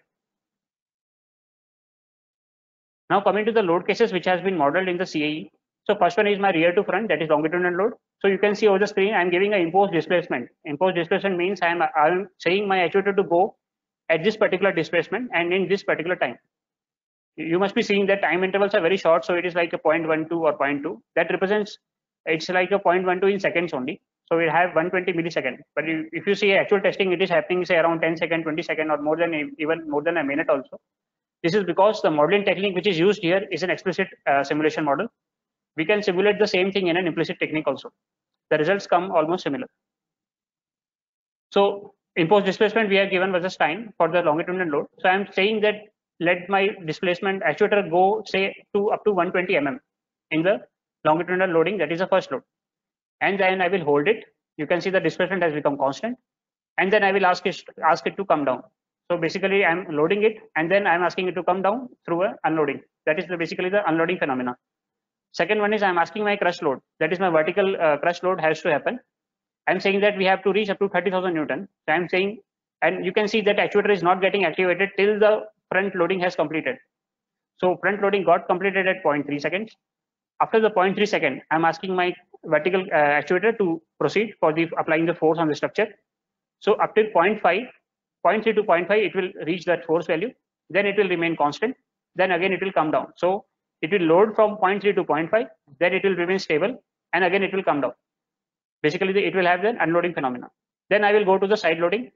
Now coming to the load cases which has been modeled in the CAE. So first one is my rear to front, that is longitudinal load. So you can see over the screen I am giving an imposed displacement. Imposed displacement means I am saying my actuator to go at this particular displacement and in this particular time. You must be seeing that time intervals are very short, so it is like a 0.12 or 0.2. That represents, it's like a 0.12 in seconds only, so we'll have 120 millisecond. But if you see actual testing, it is happening say around 10 second, 20 second, or more than, even more than a minute also. This is because the modeling technique which is used here is an explicit simulation model. We can simulate the same thing in an implicit technique also. The results come almost similar. So imposed displacement we have given was a time for the longitudinal load. So I am saying that let my displacement actuator go say to up to 120 mm in the longitudinal loading, that is the first load, and then I will hold it. You can see the displacement has become constant, and then I will ask it to come down. So basically I am loading it and then I am asking it to come down through a unloading. That is basically the unloading phenomena. Second one is I am asking my crush load, that is my vertical crush load has to happen. I am saying that we have to reach up to 30,000 Newton. So I am saying, and you can see that actuator is not getting activated till the front loading has completed. So front loading got completed at 0.3 seconds. After the 0.3 second, I am asking my vertical actuator to proceed for the applying the force on the structure. So up till 0.3 to 0.5, it will reach that force value. Then it will remain constant. Then again it will come down. So it will load from 0.3 to 0.5. Then it will remain stable, and again it will come down. Basically, it will have an unloading phenomena. Then I will go to the side loading.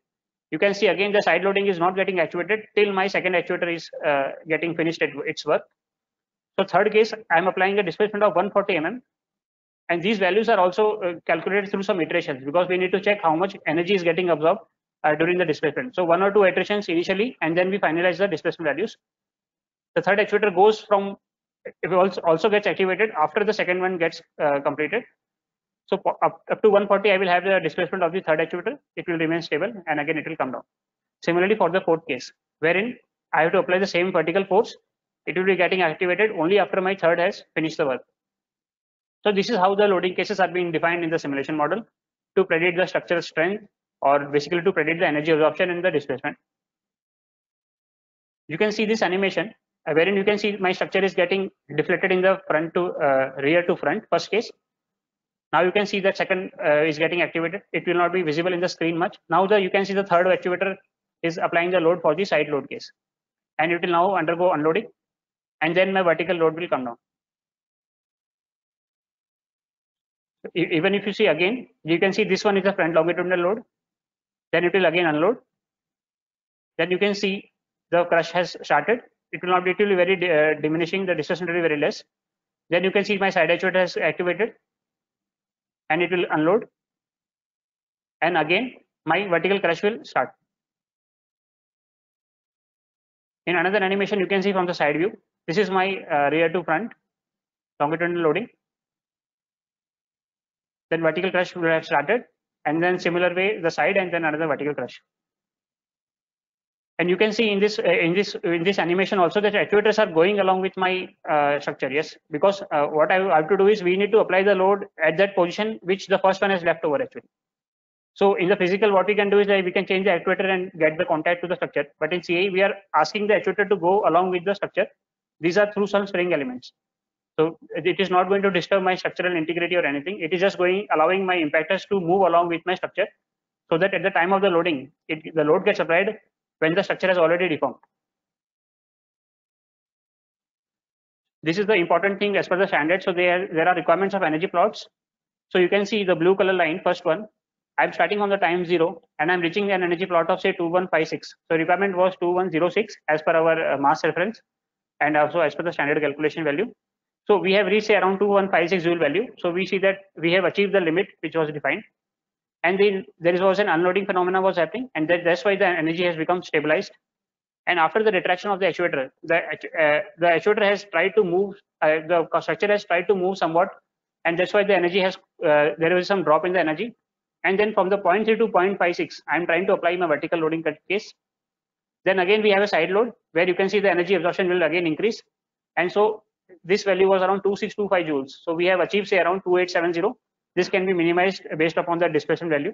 You can see again the side loading is not getting actuated till my second actuator is getting finished its work. So third case, I am applying a displacement of 140 mm, and these values are also calculated through some iterations because we need to check how much energy is getting absorbed during the displacement. So one or two iterations initially, and then we finalize the displacement values. The third actuator goes from, it also gets activated after the second one gets completed. So up to 140, I will have the displacement of the third actuator. It will remain stable, and again it will come down. Similarly for the fourth case, wherein I have to apply the same vertical force, it will be getting activated only after my third has finished the work. So this is how the loading cases are being defined in the simulation model to predict the structural strength, or basically to predict the energy absorption and the displacement. You can see this animation wherein you can see my structure is getting deflected in the front to rear to front first case. Now you can see that second is getting activated. It will not be visible in the screen much. Now you can see the third actuator is applying the load for the side load case, and it will now undergo unloading, and then my vertical load will come down. Even if you see again, you can see this one is the front longitudinal load. Then it will again unload. Then you can see the crush has started. It will not be very diminishing. The displacement will be very less. Then you can see my side actuator has activated, and it will unload, and again my vertical crush will start. In another animation, you can see from the side view, this is my rear to front longitudinal loading. Then vertical crush will have started, and then similar way the side, and then another vertical crush. And you can see in this animation also that actuators are going along with my structure. Yes, because what I have to do is we need to apply the load at that position which the first one has left over actually. So in the physical, what we can do is that we can change the actuator and get the contact to the structure. But in CAE, we are asking the actuator to go along with the structure. These are through some spring elements. So it is not going to disturb my structural integrity or anything. It is just allowing my impactors to move along with my structure, so that at the time of the loading, the load gets applied when the structure has already deformed. This is the important thing as per the standard. So there are requirements of energy plots. So you can see the blue color line, first one, I'm starting on the time 0, and I'm reaching an energy plot of say 2156. So requirement was 2106 as per our mass reference, and also as per the standard calculation value. So we have reached around 2156 joule value. So we see that we have achieved the limit which was defined. And then there was an unloading phenomena was happening, and that's why the energy has become stabilized. And after the retraction of the actuator, the actuator has tried to move, the structure has tried to move somewhat, and that's why the energy has there was some drop in the energy. And then from the 0.3 to 0.56, I am trying to apply my vertical loading case. Then again we have a side load where you can see the energy absorption will again increase, and so this value was around 2625 joules. So we have achieved say around 2870. This can be minimized based upon the displacement value.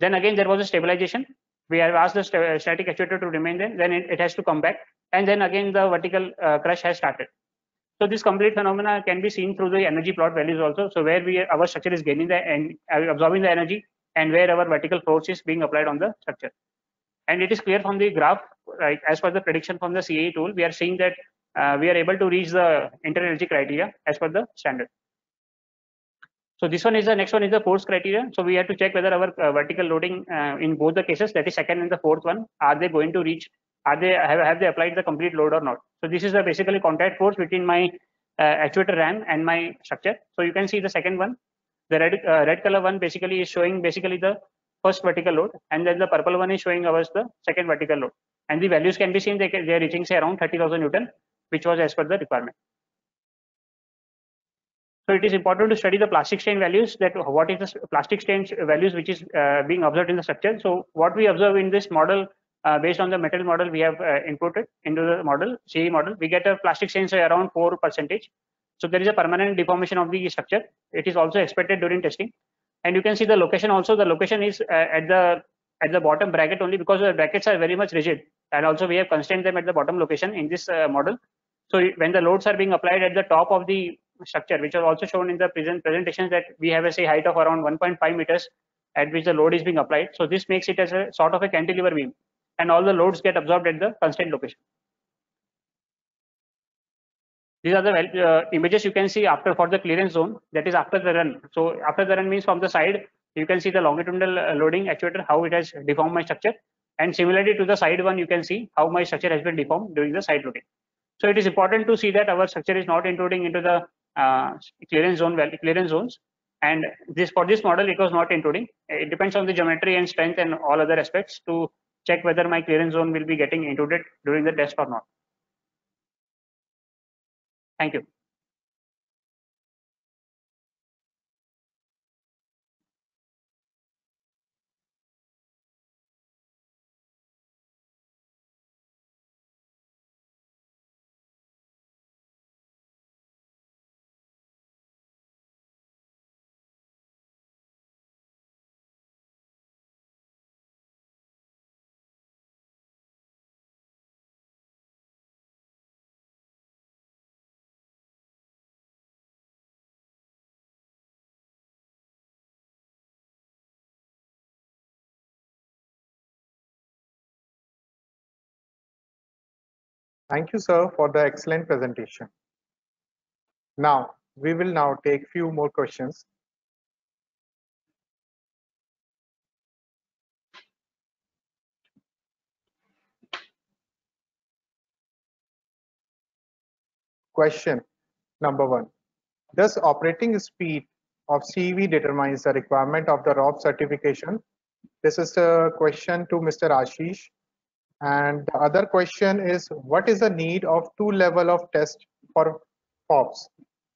Then again there was a stabilization. We have asked the static actuator to remain there. Then it has to come back, and then again the vertical crush has started. So this complete phenomena can be seen through the energy plot values also. So where our structure is gaining absorbing the energy, and where our vertical force is being applied on the structure. And it is clear from the graph, right, as per the prediction from the CAE tool, we are seeing that we are able to reach the internal energy criteria as per the standard. So this one is the next one is the force criteria. So we have to check whether our vertical loading in both the cases, that is second and the fourth one, are they going to reach have they applied the complete load or not. So this is a basically contact force between my actuator ram and my structure. So you can see the second one, the red color one basically is showing basically the first vertical load, and then the purple one is showing us the second vertical load, and the values can be seen, they are reaching say around 30,000 Newton, which was as per the requirement. So it is important to study the plastic strain values, that what is the plastic strain values which is being observed in the structure. So what we observe in this model, based on the metal model we have inputted into the model, CE model, we get a plastic strain say around 4%. So there is a permanent deformation of the structure. It is also expected during testing, and you can see the location also. The location is at the bottom bracket only, because the brackets are very much rigid, and also we have constrained them at the bottom location in this model. So when the loads are being applied at the top of the structure, which are also shown in the presentations, that we have a say height of around 1.5 meters at which the load is being applied. So this makes it as a sort of a cantilever beam, and all the loads get absorbed at the constrained location. These are the images you can see after for the clearance zone, that is after the run. So after the run means from the side you can see the longitudinal loading actuator, how it has deformed my structure, and similarly to the side one you can see how my structure has been deformed during the side loading. So it is important to see that our structure is not intruding into the clearance zones, and this for this model it was not intruding. It depends on the geometry and strength and all other aspects to check whether my clearance zone will be getting intruded during the test or not. Thank you. Thank you, sir, for the excellent presentation. Now, we will now take few more questions. Question number 1. Does operating speed of CEV determines the requirement of the ROPS certification? This is a question to Mr. Ashish. And the other question is, what is the need of 2 levels of test for FOPS?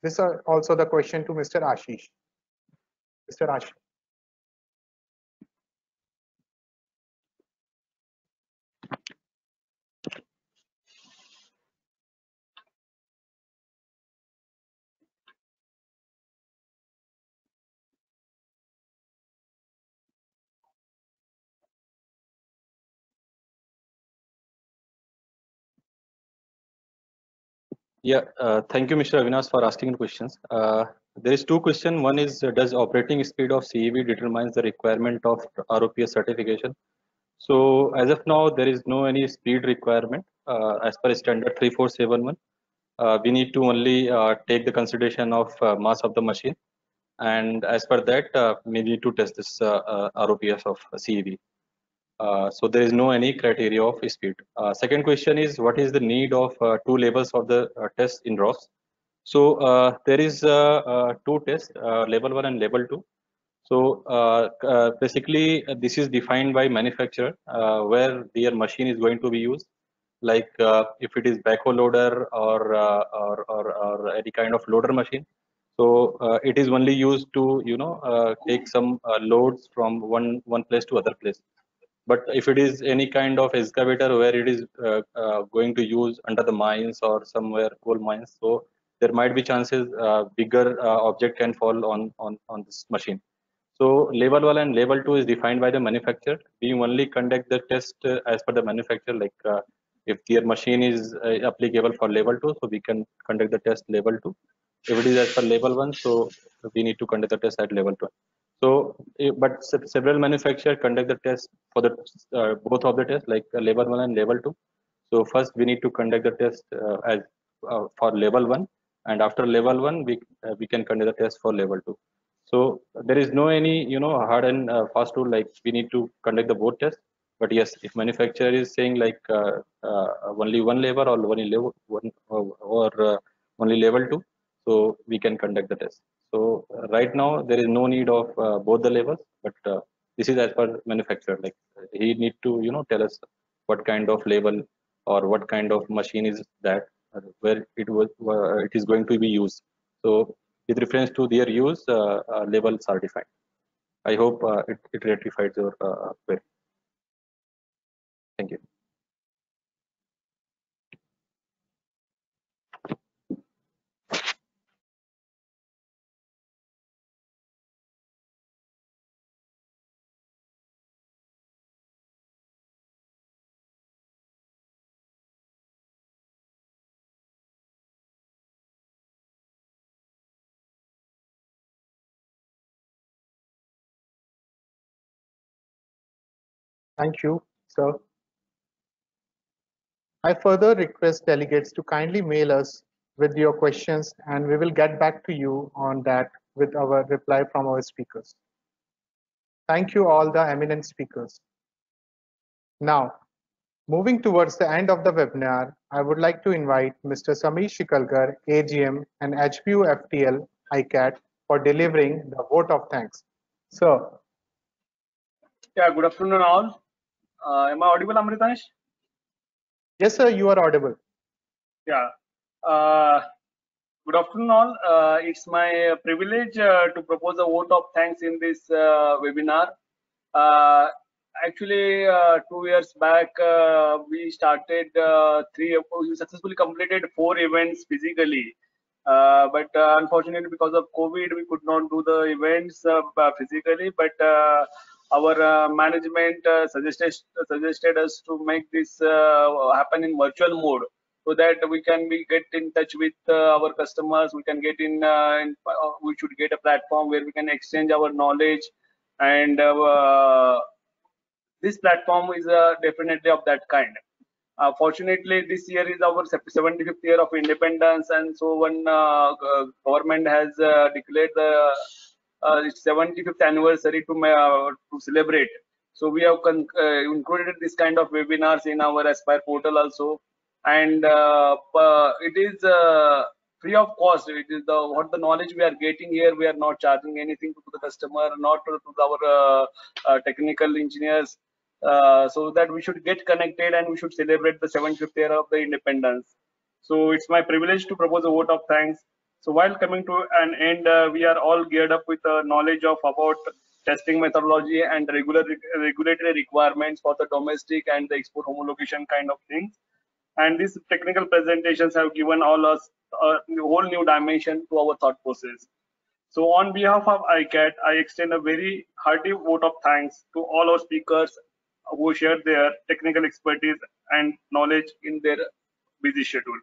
This is also the question to Mr. Ashish. Mr. Ashish. Yeah, thank you, Mr. Avinash, for asking questions. There is 2 questions. One is, does operating speed of CEV determines the requirement of ROPS certification? So as of now, there is no any speed requirement as per standard 3471. We need to only take the consideration of mass of the machine, and as per that, we need to test this ROPS of CEV. So there is no any criteria of speed. Second question is, what is the need of 2 levels of the test in ROPS? So there is 2 tests, level 1 and level 2. So basically this is defined by manufacturer where their machine is going to be used, like if it is backhoe loader or any kind of loader machine. So it is only used to, you know, take some loads from one place to other place. But if it is any kind of excavator where it is going to use under the mines or somewhere coal mines, so there might be chances bigger object can fall on this machine. So level 1 and level 2 is defined by the manufacturer. We only conduct the test as per the manufacturer. Like if their machine is applicable for level 2, so we can conduct the test level 2. If it is as per level 1, so we need to conduct the test at level 2. So, but several manufacturers conduct the test for the both of the tests, like level 1 and level 2. So first we need to conduct the test as for level 1, and after level 1 we can conduct the test for level 2. So there is no any, you know, hard and fast rule, like we need to conduct the both tests. But yes, if manufacturer is saying like only one level or only level 2, so we can conduct the test. So right now there is no need of both the levels, but this is as per manufacturer. Like he need to tell us what kind of level or what kind of machine is that where it is going to be used. So with reference to their use, levels are defined. I hope it rectifies your query. Thank you. Thank you, sir. I further request delegates to kindly mail us with your questions, and we will get back to you on that with our reply from our speakers. Thank you all the eminent speakers. Now, moving towards the end of the webinar, I would like to invite Mr. Sameer Shikalgar, AGM and HPU FTL ICAT, for delivering the vote of thanks. Sir. Yeah, good afternoon all. Am I audible, Amritansh? Yes, sir, you are audible. Yeah. Good afternoon all. It's my privilege to propose a vote of thanks in this webinar. Actually, 2 years back, we started we successfully completed 4 events physically. But unfortunately, because of COVID, we could not do the events physically. But our management suggested us to make this happen in virtual mode, so that we can get in touch with our customers. We can get in. We should get a platform where we can exchange our knowledge, and this platform is definitely of that kind. Fortunately, this year is our 75th year of independence, and so when government has declared the its 75th anniversary to celebrate, so we have included this kind of webinars in our Aspire portal also, and it is free of cost. It is the knowledge we are getting here. We are not charging anything to the customer, not to our technical engineers, so that we should get connected and we should celebrate the 75th year of the independence. So it's my privilege to propose a vote of thanks. So while coming to an end, we are all geared up with knowledge about testing methodology and regulatory requirements for the domestic and the export homologation kind of things. And these technical presentations have given all us a whole new dimension to our thought process. So on behalf of ICAT, I extend a very hearty vote of thanks to all our speakers who shared their technical expertise and knowledge in their busy schedule.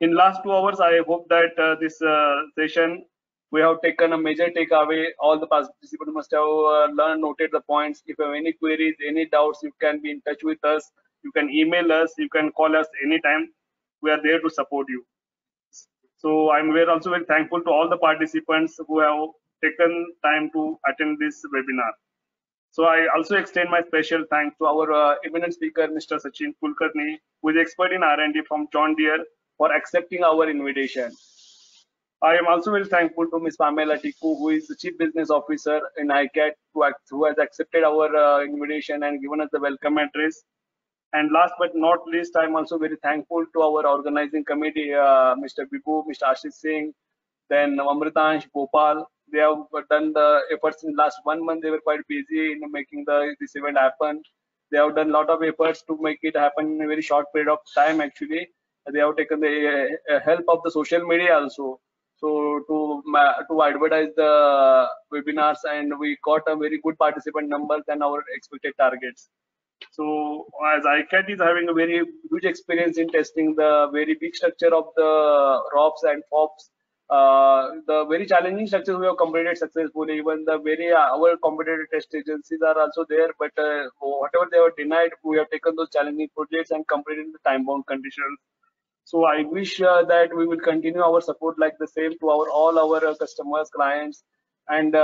In last 2 hours, I hope that this session we have taken a major takeaway. All the participants must have learned, noted the points. If you have any queries, any doubts, you can be in touch with us. You can email us. You can call us anytime. We are there to support you. So we are also very thankful to all the participants who have taken time to attend this webinar. So I also extend my special thanks to our eminent speaker, Mr. Sachin Kulkarni, who is expert in R&D from John Deere, for accepting our invitation. I am also very thankful to Ms. Mamila Tikku, who is the Chief Business Officer in ICAT, who has accepted our invitation and given us the welcome address. And last but not least, I am also very thankful to our organizing committee, Mr. Bigu, Mr. Ashish Singh, then Amritansh, Gopal. They have done the efforts in the last 1 month. They were quite busy in making this event happen. They have done a lot of efforts to make it happen in a very short period of time, actually. They have taken the help of the social media also, so to advertise the webinars, and we got a very good participant numbers than our expected targets. So as ICAT is having a very huge experience in testing the very big structure of the ROPS and FOPS, the very challenging structures we have completed successfully. Even the very our competitive test agencies are also there, but whatever they were denied, we have taken those challenging projects and completed the time-bound conditions. So I wish that we will continue our support like the same to all our customers, clients, and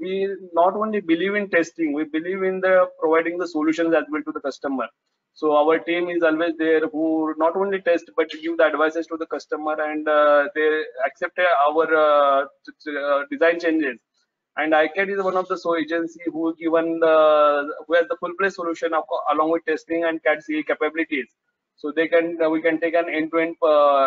we not only believe in testing, we believe in the providing the solutions as well to the customer. So our team is always there who not only test but give the advices to the customer, and they accept our design changes. And ICAT is one of the so agency who given the, who has the full play solution of, along with testing and CAT CE capabilities. So they can we can take an end-to-end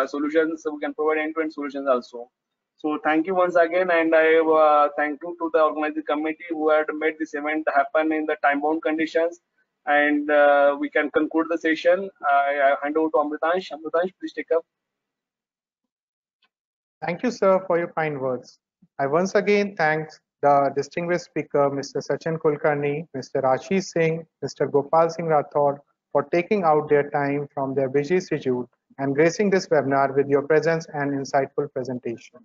solutions. So we can provide end-to-end solutions also. So thank you once again, and I thank you to the organizing committee who had made this event happen in the time-bound conditions. And we can conclude the session. I hand over to Amritansh. Amritansh, please take up. Thank you, sir, for your kind words. I once again thank the distinguished speaker, Mr. Sachin Kulkarni, Mr. Archie Singh, Mr. Gopal Singh Rathod, for taking out their time from their busy schedule and gracing this webinar with your presence and insightful presentation.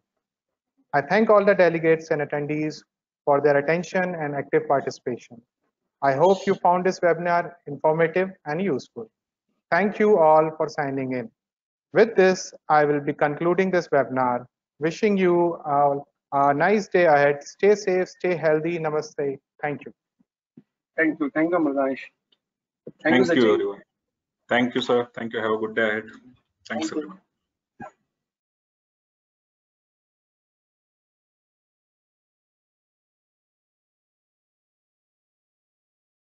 I thank all the delegates and attendees for their attention and active participation. I hope you found this webinar informative and useful. Thank you all for signing in. With this, I will be concluding this webinar. Wishing you a nice day ahead. Stay safe, stay healthy. Namaste. Thank you. Thank you. Thank you, Amritansh. Thank you, everyone. Thank you, sir. Thank you. Have a good day ahead. Thanks, everyone.